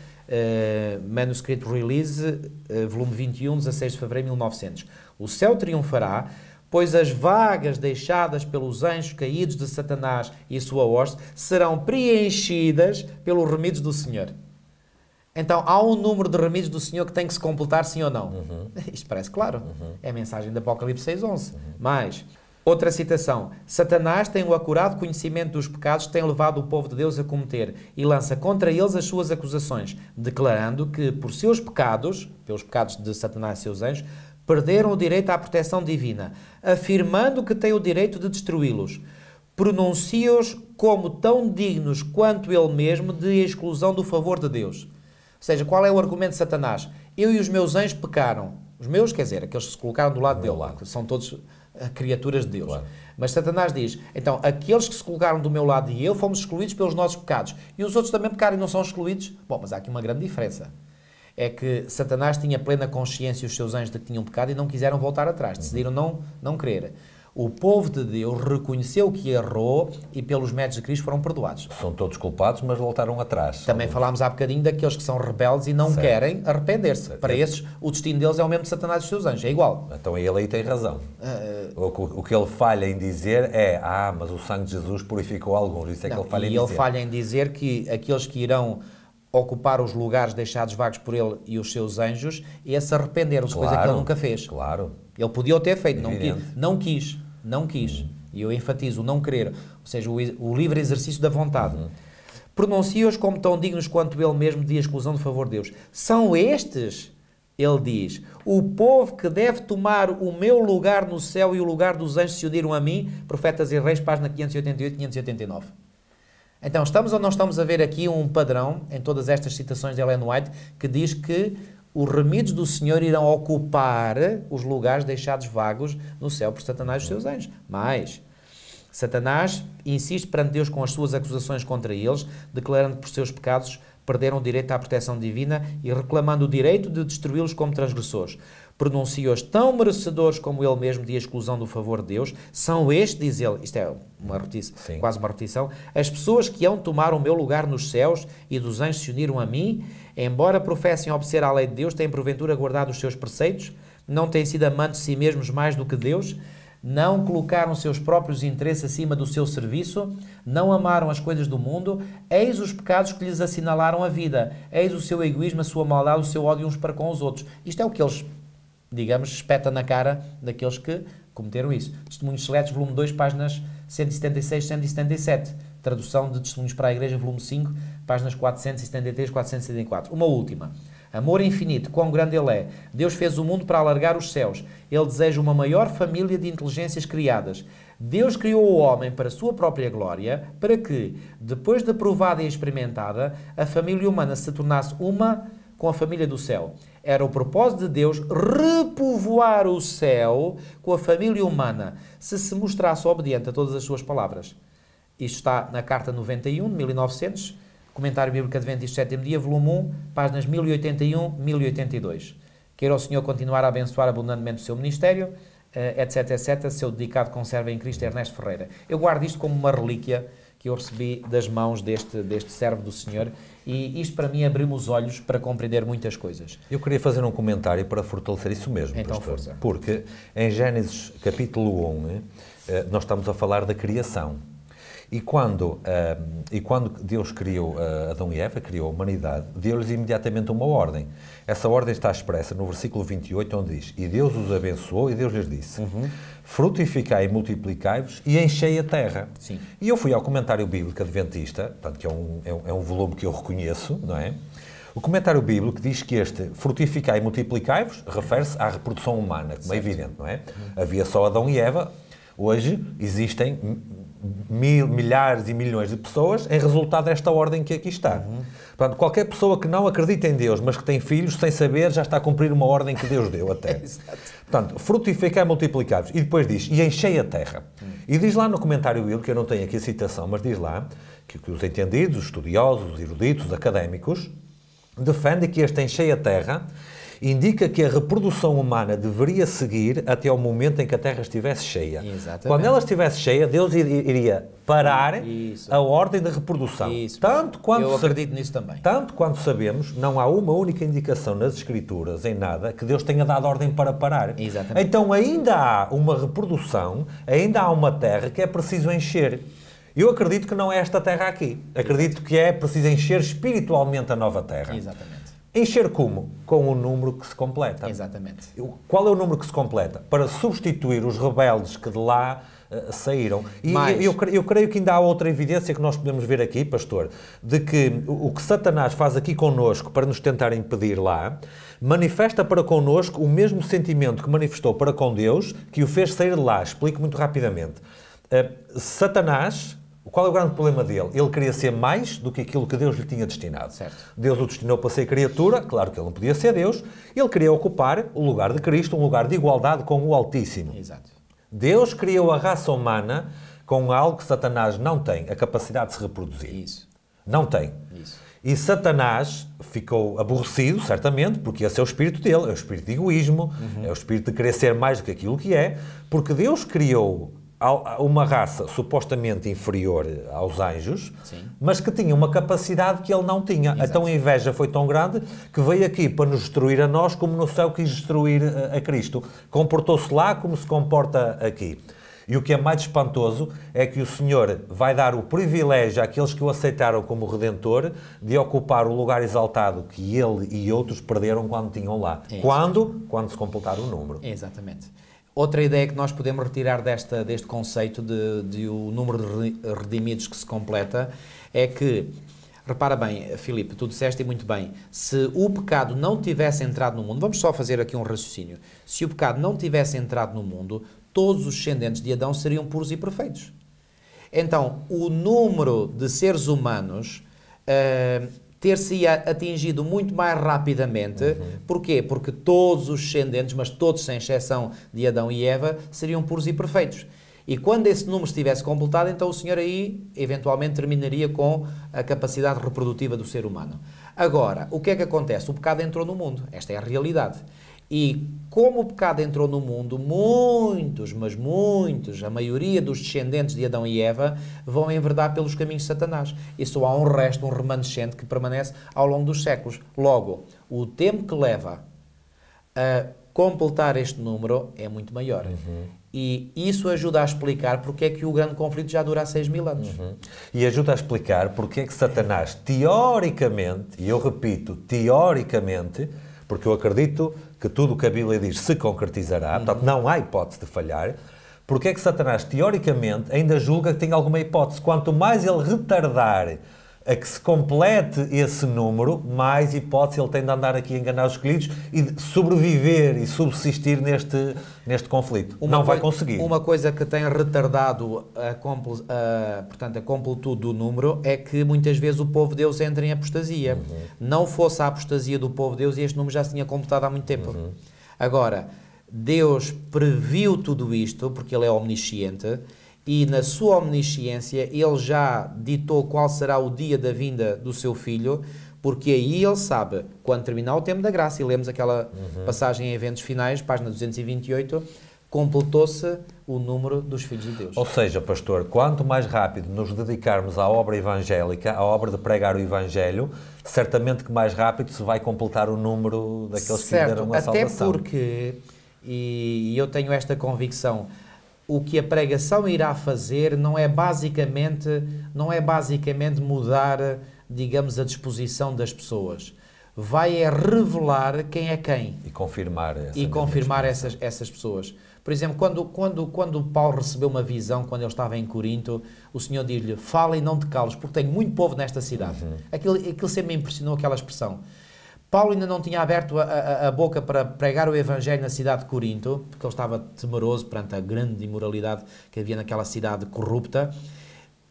Manuscrito Release, uh, volume vinte e um, dezasseis de fevereiro de mil e novecentos. O céu triunfará, pois as vagas deixadas pelos anjos caídos de Satanás e sua hoste serão preenchidas pelos remidos do Senhor. Então, há um número de remidos do Senhor que tem que se completar, sim ou não? Uhum. Isto parece claro. Uhum. É a mensagem de Apocalipse seis onze. Uhum. Mas, outra citação. Satanás tem o acurado conhecimento dos pecados que tem levado o povo de Deus a cometer e lança contra eles as suas acusações, declarando que, por seus pecados, pelos pecados de Satanás e seus anjos, perderam o direito à proteção divina, afirmando que tem o direito de destruí-los. Pronuncia-os como tão dignos quanto ele mesmo de exclusão do favor de Deus. Ou seja, qual é o argumento de Satanás? Eu e os meus anjos pecaram. Os meus, quer dizer, aqueles que se colocaram do lado dele, lado. São todos criaturas de Deus. Claro. Mas Satanás diz, então, aqueles que se colocaram do meu lado e eu fomos excluídos pelos nossos pecados. E os outros também pecaram e não são excluídos? Bom, mas há aqui uma grande diferença. É que Satanás tinha plena consciência e os seus anjos de que tinham pecado e não quiseram voltar atrás. Decidiram não, não crer. O povo de Deus reconheceu que errou e pelos méritos de Cristo foram perdoados. São todos culpados, mas voltaram atrás. Também falámos há bocadinho daqueles que são rebeldes e não certo. querem arrepender-se. Para esses, o destino deles é o mesmo de Satanás e os seus anjos, é igual. Então ele aí tem razão. Uh, o, o que ele falha em dizer é, ah, mas o sangue de Jesus purificou alguns, isso é não, que ele falha em dizer. E ele falha em dizer que aqueles que irão ocupar os lugares deixados vagos por ele e os seus anjos, e se arrependeram-se, claro, coisa que ele nunca fez. Claro. Ele podia o ter feito, não quis, não quis, não quis. Uhum. E eu enfatizo o não querer, ou seja, o, o livre exercício da vontade. Uhum. Pronuncia-os como tão dignos quanto ele mesmo de exclusão do favor de Deus. São estes, ele diz, o povo que deve tomar o meu lugar no céu e o lugar dos anjos se uniram a mim, Profetas e Reis, página quinhentos e oitenta e oito e quinhentos e oitenta e nove. Então, estamos ou não estamos a ver aqui um padrão em todas estas citações de Ellen White que diz que os remidos do Senhor irão ocupar os lugares deixados vagos no céu por Satanás e os seus anjos. Mas Satanás insiste perante Deus com as suas acusações contra eles, declarando que por seus pecados perderam o direito à proteção divina e reclamando o direito de destruí-los como transgressores. Pronuncia-os tão merecedores como ele mesmo de exclusão do favor de Deus. São estes, diz ele, isto é uma repetição, quase uma repetição, as pessoas que hão tomar o meu lugar nos céus e dos anjos se uniram a mim, embora professem obedecer à lei de Deus, têm porventura guardado os seus preceitos, não têm sido amantes de si mesmos mais do que Deus, não colocaram seus próprios interesses acima do seu serviço, não amaram as coisas do mundo, eis os pecados que lhes assinalaram a vida, eis o seu egoísmo, a sua maldade, o seu ódio uns para com os outros. Isto é o que eles, digamos, espeta na cara daqueles que cometeram isso. Testemunhos Seletos, volume dois, páginas cento e setenta e seis, cento e setenta e sete. Tradução de Testemunhos para a Igreja, volume cinco, páginas quatrocentos e setenta e três, quatrocentos e setenta e quatro. Uma última. Amor infinito, quão grande Ele é! Deus fez o mundo para alargar os céus. Ele deseja uma maior família de inteligências criadas. Deus criou o homem para a sua própria glória, para que, depois de provada e experimentada, a família humana se tornasse uma com a família do céu. Era o propósito de Deus repovoar o céu com a família humana, se se mostrasse obediente a todas as suas palavras. Isto está na Carta noventa e um, de mil e novecentos, Comentário Bíblico Adventista Sétimo Dia, volume um, páginas mil e oitenta e um, mil e oitenta e dois. Queira o Senhor continuar a abençoar abundantemente o seu ministério, etc, et cetera. Seu dedicado conserva em Cristo, Ernesto Ferreira. Eu guardo isto como uma relíquia que eu recebi das mãos deste, deste servo do Senhor, e isto para mim abriu-me os olhos para compreender muitas coisas. Eu queria fazer um comentário para fortalecer isso mesmo, então, pastor, força. Porque em Gênesis capítulo um, nós estamos a falar da criação. E quando, uh, e quando Deus criou uh, Adão e Eva, criou a humanidade, deu-lhes imediatamente uma ordem. Essa ordem está expressa no versículo vinte e oito, onde diz: E Deus os abençoou, e Deus lhes disse, uhum. Frutificai e multiplicai-vos, e enchei a terra. Sim. E eu fui ao Comentário Bíblico Adventista, portanto, que é um, é um, é um volume que eu reconheço, não é? O Comentário Bíblico diz que este frutificai e multiplicai-vos refere-se à reprodução humana, como é evidente, não é? Uhum. Havia só Adão e Eva, hoje existem Mil, milhares e milhões de pessoas em resultado desta ordem que aqui está. Uhum. Portanto, qualquer pessoa que não acredita em Deus, mas que tem filhos, sem saber, já está a cumprir uma ordem que Deus deu até. Portanto, frutificai e multiplicai-vos. E depois diz, e enchei a terra. Uhum. E diz lá no Comentário Bíblico, que eu não tenho aqui a citação, mas diz lá que, que os entendidos, os estudiosos, os eruditos, os académicos, defendem que este enchei a terra indica que a reprodução humana deveria seguir até ao momento em que a Terra estivesse cheia. Exatamente. Quando ela estivesse cheia, Deus iria parar Isso. a ordem da reprodução. Isso. Tanto quanto Eu acredito nisso também. Tanto quanto sabemos, não há uma única indicação nas Escrituras, em nada, que Deus tenha dado ordem para parar. Exatamente. Então ainda há uma reprodução, ainda há uma Terra que é preciso encher. Eu acredito que não é esta Terra aqui. Acredito que é preciso encher espiritualmente a nova Terra. Exatamente. Encher como? Com o número que se completa. Exatamente. Qual é o número que se completa? Para substituir os rebeldes que de lá uh, saíram. E Mas... eu, eu creio que ainda há outra evidência que nós podemos ver aqui, pastor, de que o, o que Satanás faz aqui connosco para nos tentar impedir lá, manifesta para connosco o mesmo sentimento que manifestou para com Deus, que o fez sair de lá. Explico muito rapidamente. Uh, Satanás... Qual é o grande problema dele? Ele queria ser mais do que aquilo que Deus lhe tinha destinado. Certo. Deus o destinou para ser criatura, claro que ele não podia ser Deus. Ele queria ocupar o lugar de Cristo, um lugar de igualdade com o Altíssimo. Exato. Deus criou a raça humana com algo que Satanás não tem, a capacidade de se reproduzir. Isso. Não tem. Isso. E Satanás ficou aborrecido, certamente, porque esse é o espírito dele, é o espírito de egoísmo, uhum. é o espírito de querer ser mais do que aquilo que é, porque Deus criou uma raça supostamente inferior aos anjos, Sim. mas que tinha uma capacidade que ele não tinha. Exato. Então a inveja foi tão grande que veio aqui para nos destruir a nós, como no céu quis destruir a Cristo. Comportou-se lá como se comporta aqui. E o que é mais espantoso é que o Senhor vai dar o privilégio àqueles que o aceitaram como Redentor de ocupar o lugar exaltado que ele e outros perderam quando tinham lá. É quando? Quando se completar o número. Exatamente. Outra ideia que nós podemos retirar desta, deste conceito de, de o número de redimidos que se completa é que, repara bem, Filipe, tu disseste muito bem, se o pecado não tivesse entrado no mundo, vamos só fazer aqui um raciocínio, se o pecado não tivesse entrado no mundo, todos os descendentes de Adão seriam puros e perfeitos. Então, o número de seres humanos uh, ter-se-ia atingido muito mais rapidamente. Uhum. Porquê? Porque todos os descendentes, mas todos sem exceção de Adão e Eva, seriam puros e perfeitos. E quando esse número estivesse completado, então o Senhor aí, eventualmente, terminaria com a capacidade reprodutiva do ser humano. Agora, o que é que acontece? O pecado entrou no mundo. Esta é a realidade. E como o pecado entrou no mundo, muitos, mas muitos, a maioria dos descendentes de Adão e Eva vão enverdar pelos caminhos de Satanás. E só há um resto, um remanescente que permanece ao longo dos séculos. Logo, o tempo que leva a completar este número é muito maior. Uhum. E isso ajuda a explicar porque é que o grande conflito já dura há seis mil anos. Uhum. E ajuda a explicar porque é que Satanás, teoricamente, e eu repito, teoricamente, porque eu acredito que tudo o que a Bíblia diz se concretizará, uhum. portanto não há hipótese de falhar, porque é que Satanás, teoricamente, ainda julga que tem alguma hipótese. Quanto mais ele retardar a que se complete esse número, mais hipótese ele tem de andar aqui a enganar os escolhidos e de sobreviver e subsistir neste, neste conflito. Uma Não vai conseguir. Uma coisa que tem retardado a, a, portanto, a completude do número é que muitas vezes o povo de Deus entra em apostasia. Uhum. Não fosse a apostasia do povo de Deus e este número já se tinha completado há muito tempo. Uhum. Agora, Deus previu tudo isto porque Ele é omnisciente. E na sua omnisciência Ele já ditou qual será o dia da vinda do seu Filho, porque aí Ele sabe, quando terminar o tempo da graça, e lemos aquela uhum. passagem em Eventos Finais, página duzentos e vinte e oito, completou-se o número dos filhos de Deus. Ou seja, pastor, quanto mais rápido nos dedicarmos à obra evangélica, à obra de pregar o Evangelho, certamente que mais rápido se vai completar o número daqueles certo, que deram a salvação. Até porque, e eu tenho esta convicção, o que a pregação irá fazer não é basicamente, não é basicamente mudar, digamos, a disposição das pessoas. Vai é revelar quem é quem. E confirmar, essa e confirmar essas, essas pessoas. Por exemplo, quando, quando, quando Paulo recebeu uma visão, quando ele estava em Corinto, o Senhor diz-lhe, fala e não te cales, porque tem muito povo nesta cidade. Uhum. Aquilo, aquilo sempre me impressionou, aquela expressão. Paulo ainda não tinha aberto a, a, a boca para pregar o Evangelho na cidade de Corinto, porque ele estava temeroso perante a grande imoralidade que havia naquela cidade corrupta.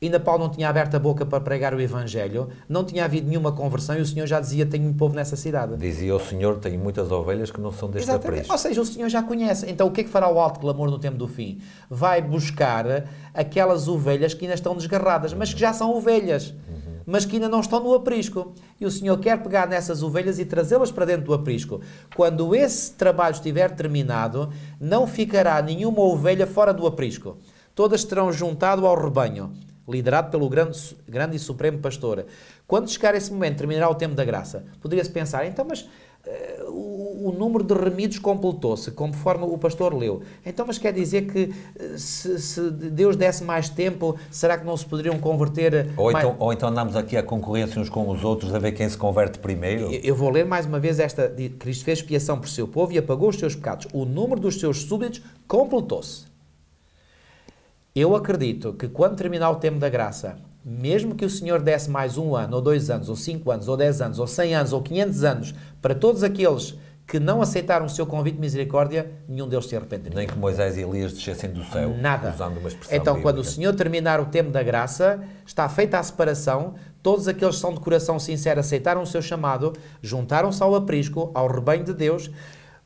Ainda Paulo não tinha aberto a boca para pregar o Evangelho, não tinha havido nenhuma conversão e o Senhor já dizia, tenho um povo nessa cidade. Dizia o Senhor, tem muitas ovelhas que não são deste aprisco. Ou seja, o Senhor já conhece. Então o que é que fará o alto clamor no tempo do fim? Vai buscar aquelas ovelhas que ainda estão desgarradas, mas que já são ovelhas. Uhum. mas que ainda não estão no aprisco. E o Senhor quer pegar nessas ovelhas e trazê-las para dentro do aprisco. Quando esse trabalho estiver terminado, não ficará nenhuma ovelha fora do aprisco. Todas terão juntado ao rebanho, liderado pelo grande, grande e supremo pastor. Quando chegar esse momento, terminará o tempo da graça. Poderia-se pensar, então, mas uh, o, o número de remidos completou-se, conforme o pastor leu. Então, mas quer dizer que se, se Deus desse mais tempo, será que não se poderiam converter? Ou mais... então, ou então andamos aqui a concorrência uns com os outros, a ver quem se converte primeiro? Eu, eu vou ler mais uma vez esta. Cristo fez expiação por seu povo e apagou os seus pecados. O número dos seus súbditos completou-se. Eu acredito que quando terminar o tempo da graça, mesmo que o Senhor desse mais um ano, ou dois anos, ou cinco anos, ou dez anos, ou cem anos, ou quinhentos anos, para todos aqueles que não aceitaram o seu convite de misericórdia, nenhum deles se arrependeria. Nem que Moisés e Elias descessem do céu, nada. Usando uma expressão Então, bíblica. Quando o Senhor terminar o tempo da graça, está feita a separação, todos aqueles que são de coração sincero aceitaram o seu chamado, juntaram-se ao aprisco, ao rebanho de Deus.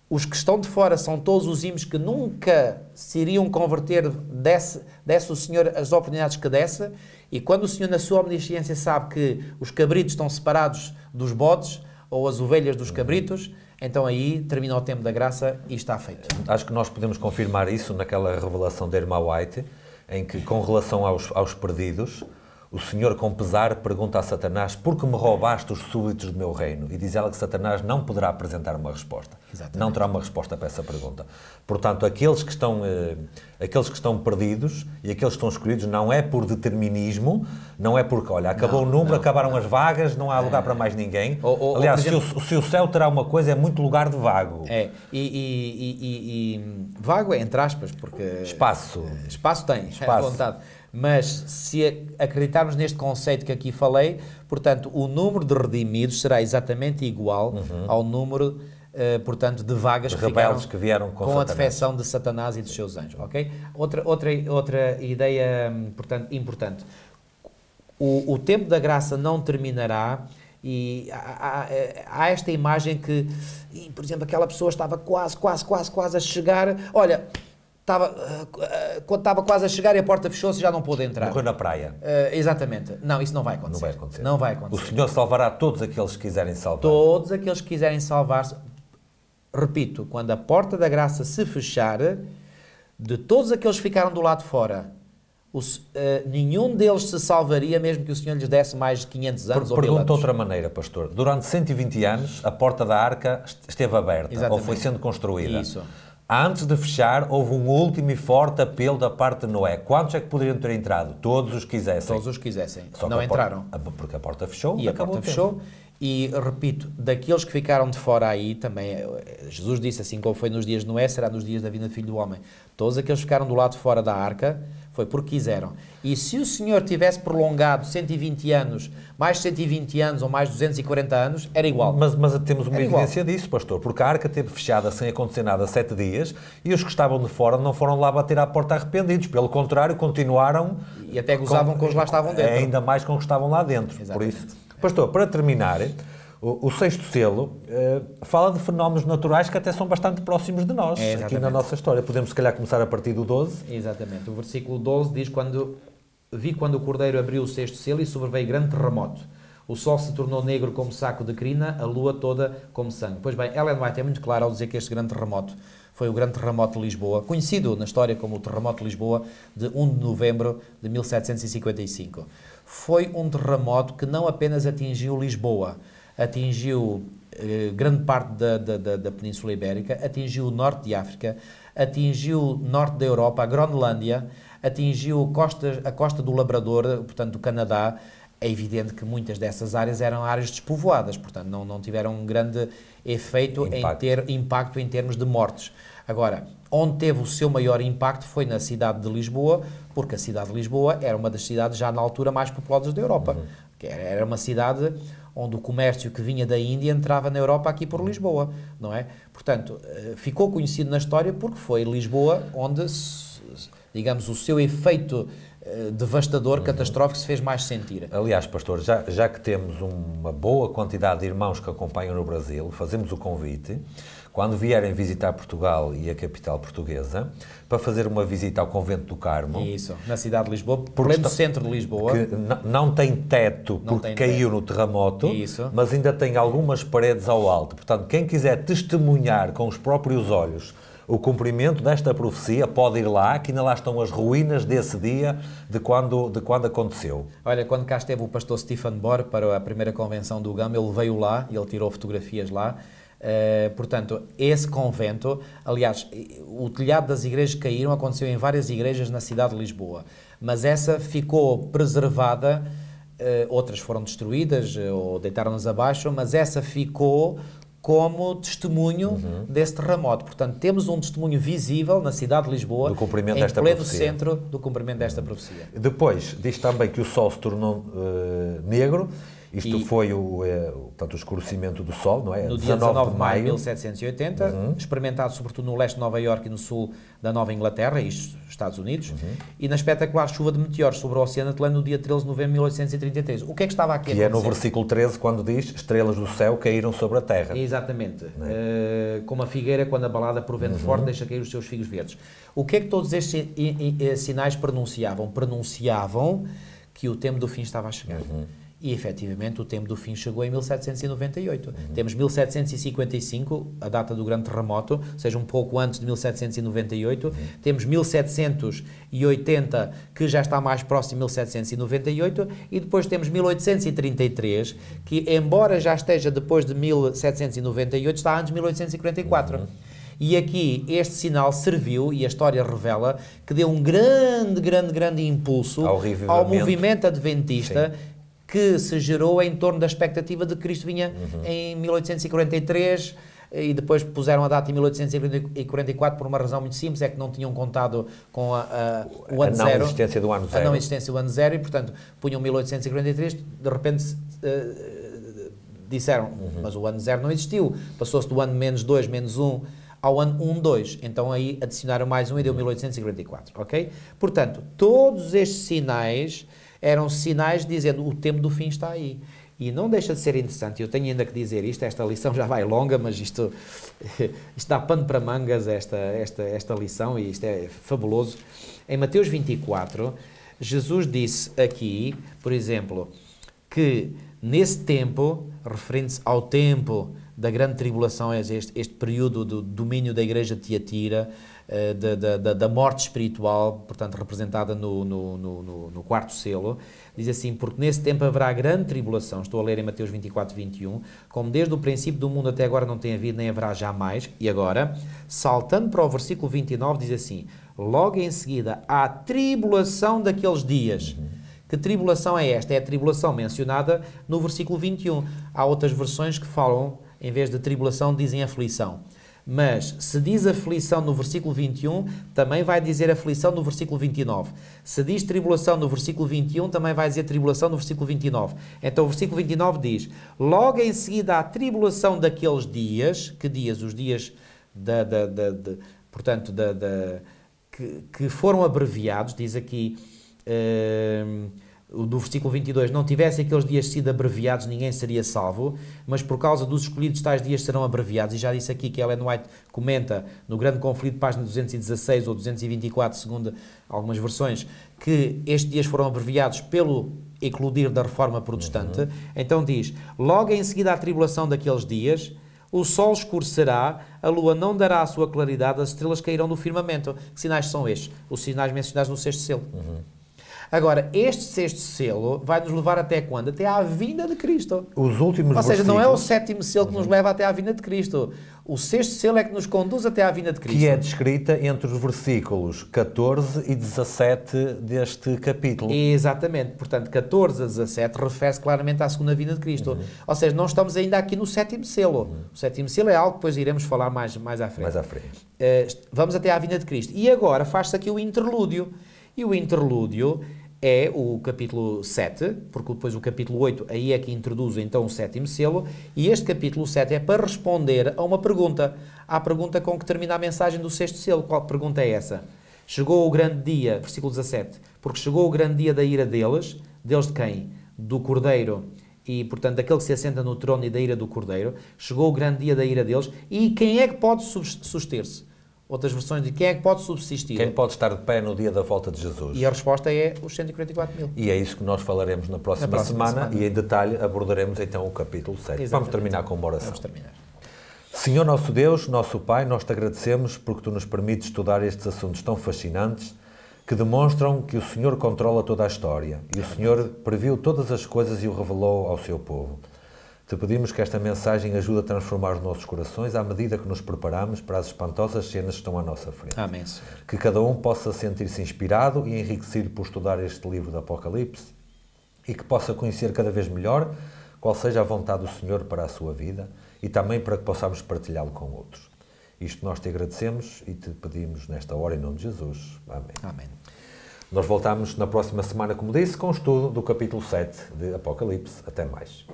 Os que estão de fora são todos os ímpios que nunca se iriam converter, desse, desse o Senhor as oportunidades que desse, e quando o Senhor na sua omnisciência sabe que os cabritos estão separados dos bodes, ou as ovelhas dos cabritos, então aí termina o tempo da graça e está feito. Acho que nós podemos confirmar isso naquela revelação da Ellen White, em que com relação aos, aos perdidos, o Senhor, com pesar, pergunta a Satanás, por que me roubaste os súditos do meu reino? E diz ela que Satanás não poderá apresentar uma resposta. Exatamente. Não terá uma resposta para essa pergunta. Portanto, aqueles que estão, eh, aqueles que estão perdidos e aqueles que estão escolhidos não é por determinismo, não é porque, olha, acabou não, o número, não, acabaram não. as vagas, não há lugar é. para mais ninguém. Ou, ou, Aliás, ou, por exemplo, se, o, se o céu terá uma coisa, é muito lugar de vago. É, e, e, e, e, e vago é entre aspas, porque... Espaço. Espaço tem, espaço. É vontade. Mas se acreditarmos neste conceito que aqui falei, portanto, o número de redimidos será exatamente igual uhum. ao número Uh, portanto, de vagas que, que vieram com, com a defecção de Satanás e dos seus anjos. Okay? Outra, outra, outra ideia portanto, importante. O, o tempo da graça não terminará e há, há, há esta imagem que, e, por exemplo, aquela pessoa estava quase, quase, quase, quase a chegar. Olha, estava, quando estava quase a chegar e a porta fechou-se já não pôde entrar. Morreu na praia. Uh, exatamente. Não, isso não vai acontecer. Não vai acontecer. Não vai acontecer. O Senhor salvará todos aqueles que quiserem salvar. Todos aqueles que quiserem salvar-se. Repito, quando a porta da graça se fechar, de todos aqueles que ficaram do lado de fora, o, uh, nenhum deles se salvaria, mesmo que o Senhor lhes desse mais de quinhentos anos ou mil anos. Pergunto de outra maneira, pastor. Durante cento e vinte anos, a porta da arca esteve aberta, exatamente, ou foi sendo construída. Isso. Antes de fechar, houve um último e forte apelo da parte de Noé. Quantos é que poderiam ter entrado? Todos os quisessem. Todos os quisessem. Só não que a entraram. Porta, porque a porta fechou e acabou a porta fechou. E, repito, daqueles que ficaram de fora aí, também, Jesus disse assim, como foi nos dias de Noé, será nos dias da vinda do Filho do Homem. Todos aqueles que ficaram do lado de fora da arca, foi porque quiseram. E se o Senhor tivesse prolongado cento e vinte anos, mais cento e vinte anos ou mais duzentos e quarenta anos, era igual. Mas, mas temos uma era evidência igual. disso, pastor, porque a arca teve fechada sem acontecer nada sete dias e os que estavam de fora não foram lá bater à porta arrependidos. Pelo contrário, continuaram... E até gozavam com, com os que lá estavam dentro. Ainda mais com os que estavam lá dentro. Exatamente. Por isso... Pastor, para terminar, o, o sexto selo uh, fala de fenómenos naturais que até são bastante próximos de nós, é, aqui na nossa história. Podemos, se calhar, começar a partir do doze. Exatamente. O versículo doze diz, quando vi quando o Cordeiro abriu o sexto selo e sobreveio grande terremoto. O sol se tornou negro como saco de crina, a lua toda como sangue. Pois bem, Ellen White é muito clara ao dizer que este grande terremoto foi o grande terremoto de Lisboa, conhecido na história como o terremoto de Lisboa, de um de novembro de mil setecentos e cinquenta e cinco. Foi um terremoto que não apenas atingiu Lisboa, atingiu eh, grande parte da, da, da Península Ibérica, atingiu o norte de África, atingiu o norte da Europa, a Groenlândia, atingiu costa, a costa do Labrador, portanto do Canadá. É evidente que muitas dessas áreas eram áreas despovoadas, portanto não, não tiveram um grande efeito impacto. em ter impacto em termos de mortes. Agora, onde teve o seu maior impacto foi na cidade de Lisboa, porque a cidade de Lisboa era uma das cidades já na altura mais populosas da Europa. Uhum. Que era, era uma cidade onde o comércio que vinha da Índia entrava na Europa aqui por Lisboa, não é? Portanto, ficou conhecido na história porque foi Lisboa onde, digamos, o seu efeito devastador, uhum, catastrófico se fez mais sentir. Aliás, pastor, já, já que temos uma boa quantidade de irmãos que acompanham no Brasil, fazemos o convite, quando vierem visitar Portugal e a capital portuguesa, para fazer uma visita ao Convento do Carmo. Isso, na cidade de Lisboa, pleno centro de Lisboa. Que não tem teto não porque tem caiu teto. no terremoto, isso, mas ainda tem algumas paredes ao alto. Portanto, quem quiser testemunhar com os próprios olhos o cumprimento desta profecia, pode ir lá, que ainda lá estão as ruínas desse dia, de quando, de quando aconteceu. Olha, quando cá esteve o pastor Stephen Bor para a primeira convenção do G A M, ele veio lá, ele tirou fotografias lá. Uh, portanto, esse convento, aliás, o telhado das igrejas que caíram aconteceu em várias igrejas na cidade de Lisboa, mas essa ficou preservada, uh, outras foram destruídas uh, ou deitaram-nos abaixo, mas essa ficou como testemunho, uhum, desse terremoto. Portanto, temos um testemunho visível na cidade de Lisboa, do cumprimento em desta pleno profecia. centro do cumprimento desta profecia. Depois, diz também que o sol se tornou uh, negro. Isto e, foi o, é, o, portanto, o escurecimento do sol, não é? No dia dezanove de maio de mil setecentos e oitenta, uhum, experimentado sobretudo no leste de Nova Iorque e no sul da Nova Inglaterra, isto Estados Unidos, uhum, e na espetacular chuva de meteoros sobre o Oceano Atlântico no dia treze de novembro de mil oitocentos e trinta e três. O que é que estava aqui a acontecer? E é no versículo treze quando diz, estrelas do céu caíram sobre a terra. Exatamente. É? Uh, como a figueira quando abalada por vento, uhum, forte deixa cair os seus figos verdes. O que é que todos estes sinais pronunciavam? Pronunciavam que o tempo do fim estava a chegar. Uhum. E, efetivamente, o tempo do fim chegou em mil setecentos e noventa e oito. Uhum. Temos mil setecentos e cinquenta e cinco, a data do grande terremoto, ou seja, um pouco antes de mil setecentos e noventa e oito. Uhum. Temos mil setecentos e oitenta, que já está mais próximo de mil setecentos e noventa e oito. E depois temos mil oitocentos e trinta e três, que, embora já esteja depois de mil setecentos e noventa e oito, está antes de mil oitocentos e quarenta e quatro. Uhum. E aqui este sinal serviu, e a história revela, que deu um grande, grande, grande impulso ao, ao movimento adventista. Sim. Que se gerou em torno da expectativa de que Cristo vinha, uhum, em mil oitocentos e quarenta e três e depois puseram a data em mil oitocentos e quarenta e quatro por uma razão muito simples, é que não tinham contado com a, a, o ano zero. A não existência do ano zero. A não existência do ano zero e, portanto, punham mil oitocentos e quarenta e três, de repente... Uh, disseram, uhum. mas o ano zero não existiu, passou-se do ano menos dois, menos um, ao ano um, dois, então aí adicionaram mais um e deu mil oitocentos e quarenta e quatro, ok? Portanto, todos estes sinais eram sinais dizendo o tempo do fim está aí. E não deixa de ser interessante, eu tenho ainda que dizer isto, esta lição já vai longa, mas isto, isto dá pano para mangas, esta, esta, esta lição, e isto é fabuloso. Em Mateus vinte e quatro, Jesus disse aqui, por exemplo, que nesse tempo, referindo-se ao tempo da grande tribulação, este, este período do domínio da Igreja de Tiatira, da, da, da morte espiritual, portanto representada no, no, no, no quarto selo, diz assim, porque nesse tempo haverá grande tribulação, estou a ler em Mateus vinte e quatro, vinte e um, como desde o princípio do mundo até agora não tem havido, nem haverá jamais, e agora, saltando para o versículo vinte e nove, diz assim, logo em seguida, há tribulação daqueles dias. Uhum. Que tribulação é esta? É a tribulação mencionada no versículo vinte e um. Há outras versões que falam, em vez de tribulação, dizem aflição. Mas, se diz aflição no versículo vinte e um, também vai dizer aflição no versículo vinte e nove. Se diz tribulação no versículo vinte e um, também vai dizer tribulação no versículo vinte e nove. Então, o versículo vinte e nove diz, logo em seguida à tribulação daqueles dias, que dias? Os dias, da, da, da, de, portanto, da, da, que, que foram abreviados, diz aqui, uh, do versículo vinte e dois, não tivessem aqueles dias sido abreviados, ninguém seria salvo, mas por causa dos escolhidos tais dias serão abreviados, e já disse aqui que Ellen White comenta no Grande Conflito, página duzentos e dezasseis ou duzentos e vinte e quatro, segundo algumas versões, que estes dias foram abreviados pelo eclodir da Reforma Protestante. Uhum. Então diz, logo em seguida à tribulação daqueles dias, o sol escurecerá, a lua não dará a sua claridade, as estrelas cairão do firmamento. Que sinais são estes? Os sinais mencionados no sexto selo. Uhum. Agora, este sexto selo vai nos levar até quando? Até à vinda de Cristo. Os últimos Ou seja, não é o sétimo selo que nos leva até à vinda de Cristo. O sexto selo é que nos conduz até à vinda de Cristo. Que é descrita entre os versículos catorze e dezassete deste capítulo. Exatamente. Portanto, catorze a dezassete refere-se claramente à segunda vinda de Cristo. Uhum. Ou seja, não estamos ainda aqui no sétimo selo. Uhum. O sétimo selo é algo que depois iremos falar mais, mais à frente. Mais à frente. Uh, vamos até à vinda de Cristo. E agora faz-se aqui o interlúdio. E o interlúdio é o capítulo sete, porque depois o capítulo oito, aí é que introduz então o sétimo selo, e este capítulo sete é para responder a uma pergunta, à pergunta com que termina a mensagem do sexto selo. Qual pergunta é essa? Chegou o grande dia, versículo dezassete, porque chegou o grande dia da ira deles, deles de quem? Do Cordeiro, e portanto daquele que se assenta no trono e da ira do Cordeiro, chegou o grande dia da ira deles, e quem é que pode suster-se? Outras versões de quem é que pode subsistir? Quem pode estar de pé no dia da volta de Jesus? E a resposta é os cento e quarenta e quatro mil. E é isso que nós falaremos na próxima, na próxima semana, semana e em detalhe abordaremos então o capítulo sete. Exatamente. Vamos terminar com uma oração. Vamos terminar. Senhor nosso Deus, nosso Pai, nós te agradecemos porque tu nos permites estudar estes assuntos tão fascinantes que demonstram que o Senhor controla toda a história e o Senhor previu todas as coisas e o revelou ao seu povo. Te pedimos que esta mensagem ajude a transformar os nossos corações à medida que nos preparamos para as espantosas cenas que estão à nossa frente. Amém, Senhor. Que cada um possa sentir-se inspirado e enriquecido por estudar este livro do Apocalipse e que possa conhecer cada vez melhor qual seja a vontade do Senhor para a sua vida e também para que possamos partilhá-lo com outros. Isto nós te agradecemos e te pedimos nesta hora em nome de Jesus. Amém. Amém. Nós voltamos na próxima semana, como disse, com o estudo do capítulo sete de Apocalipse. Até mais.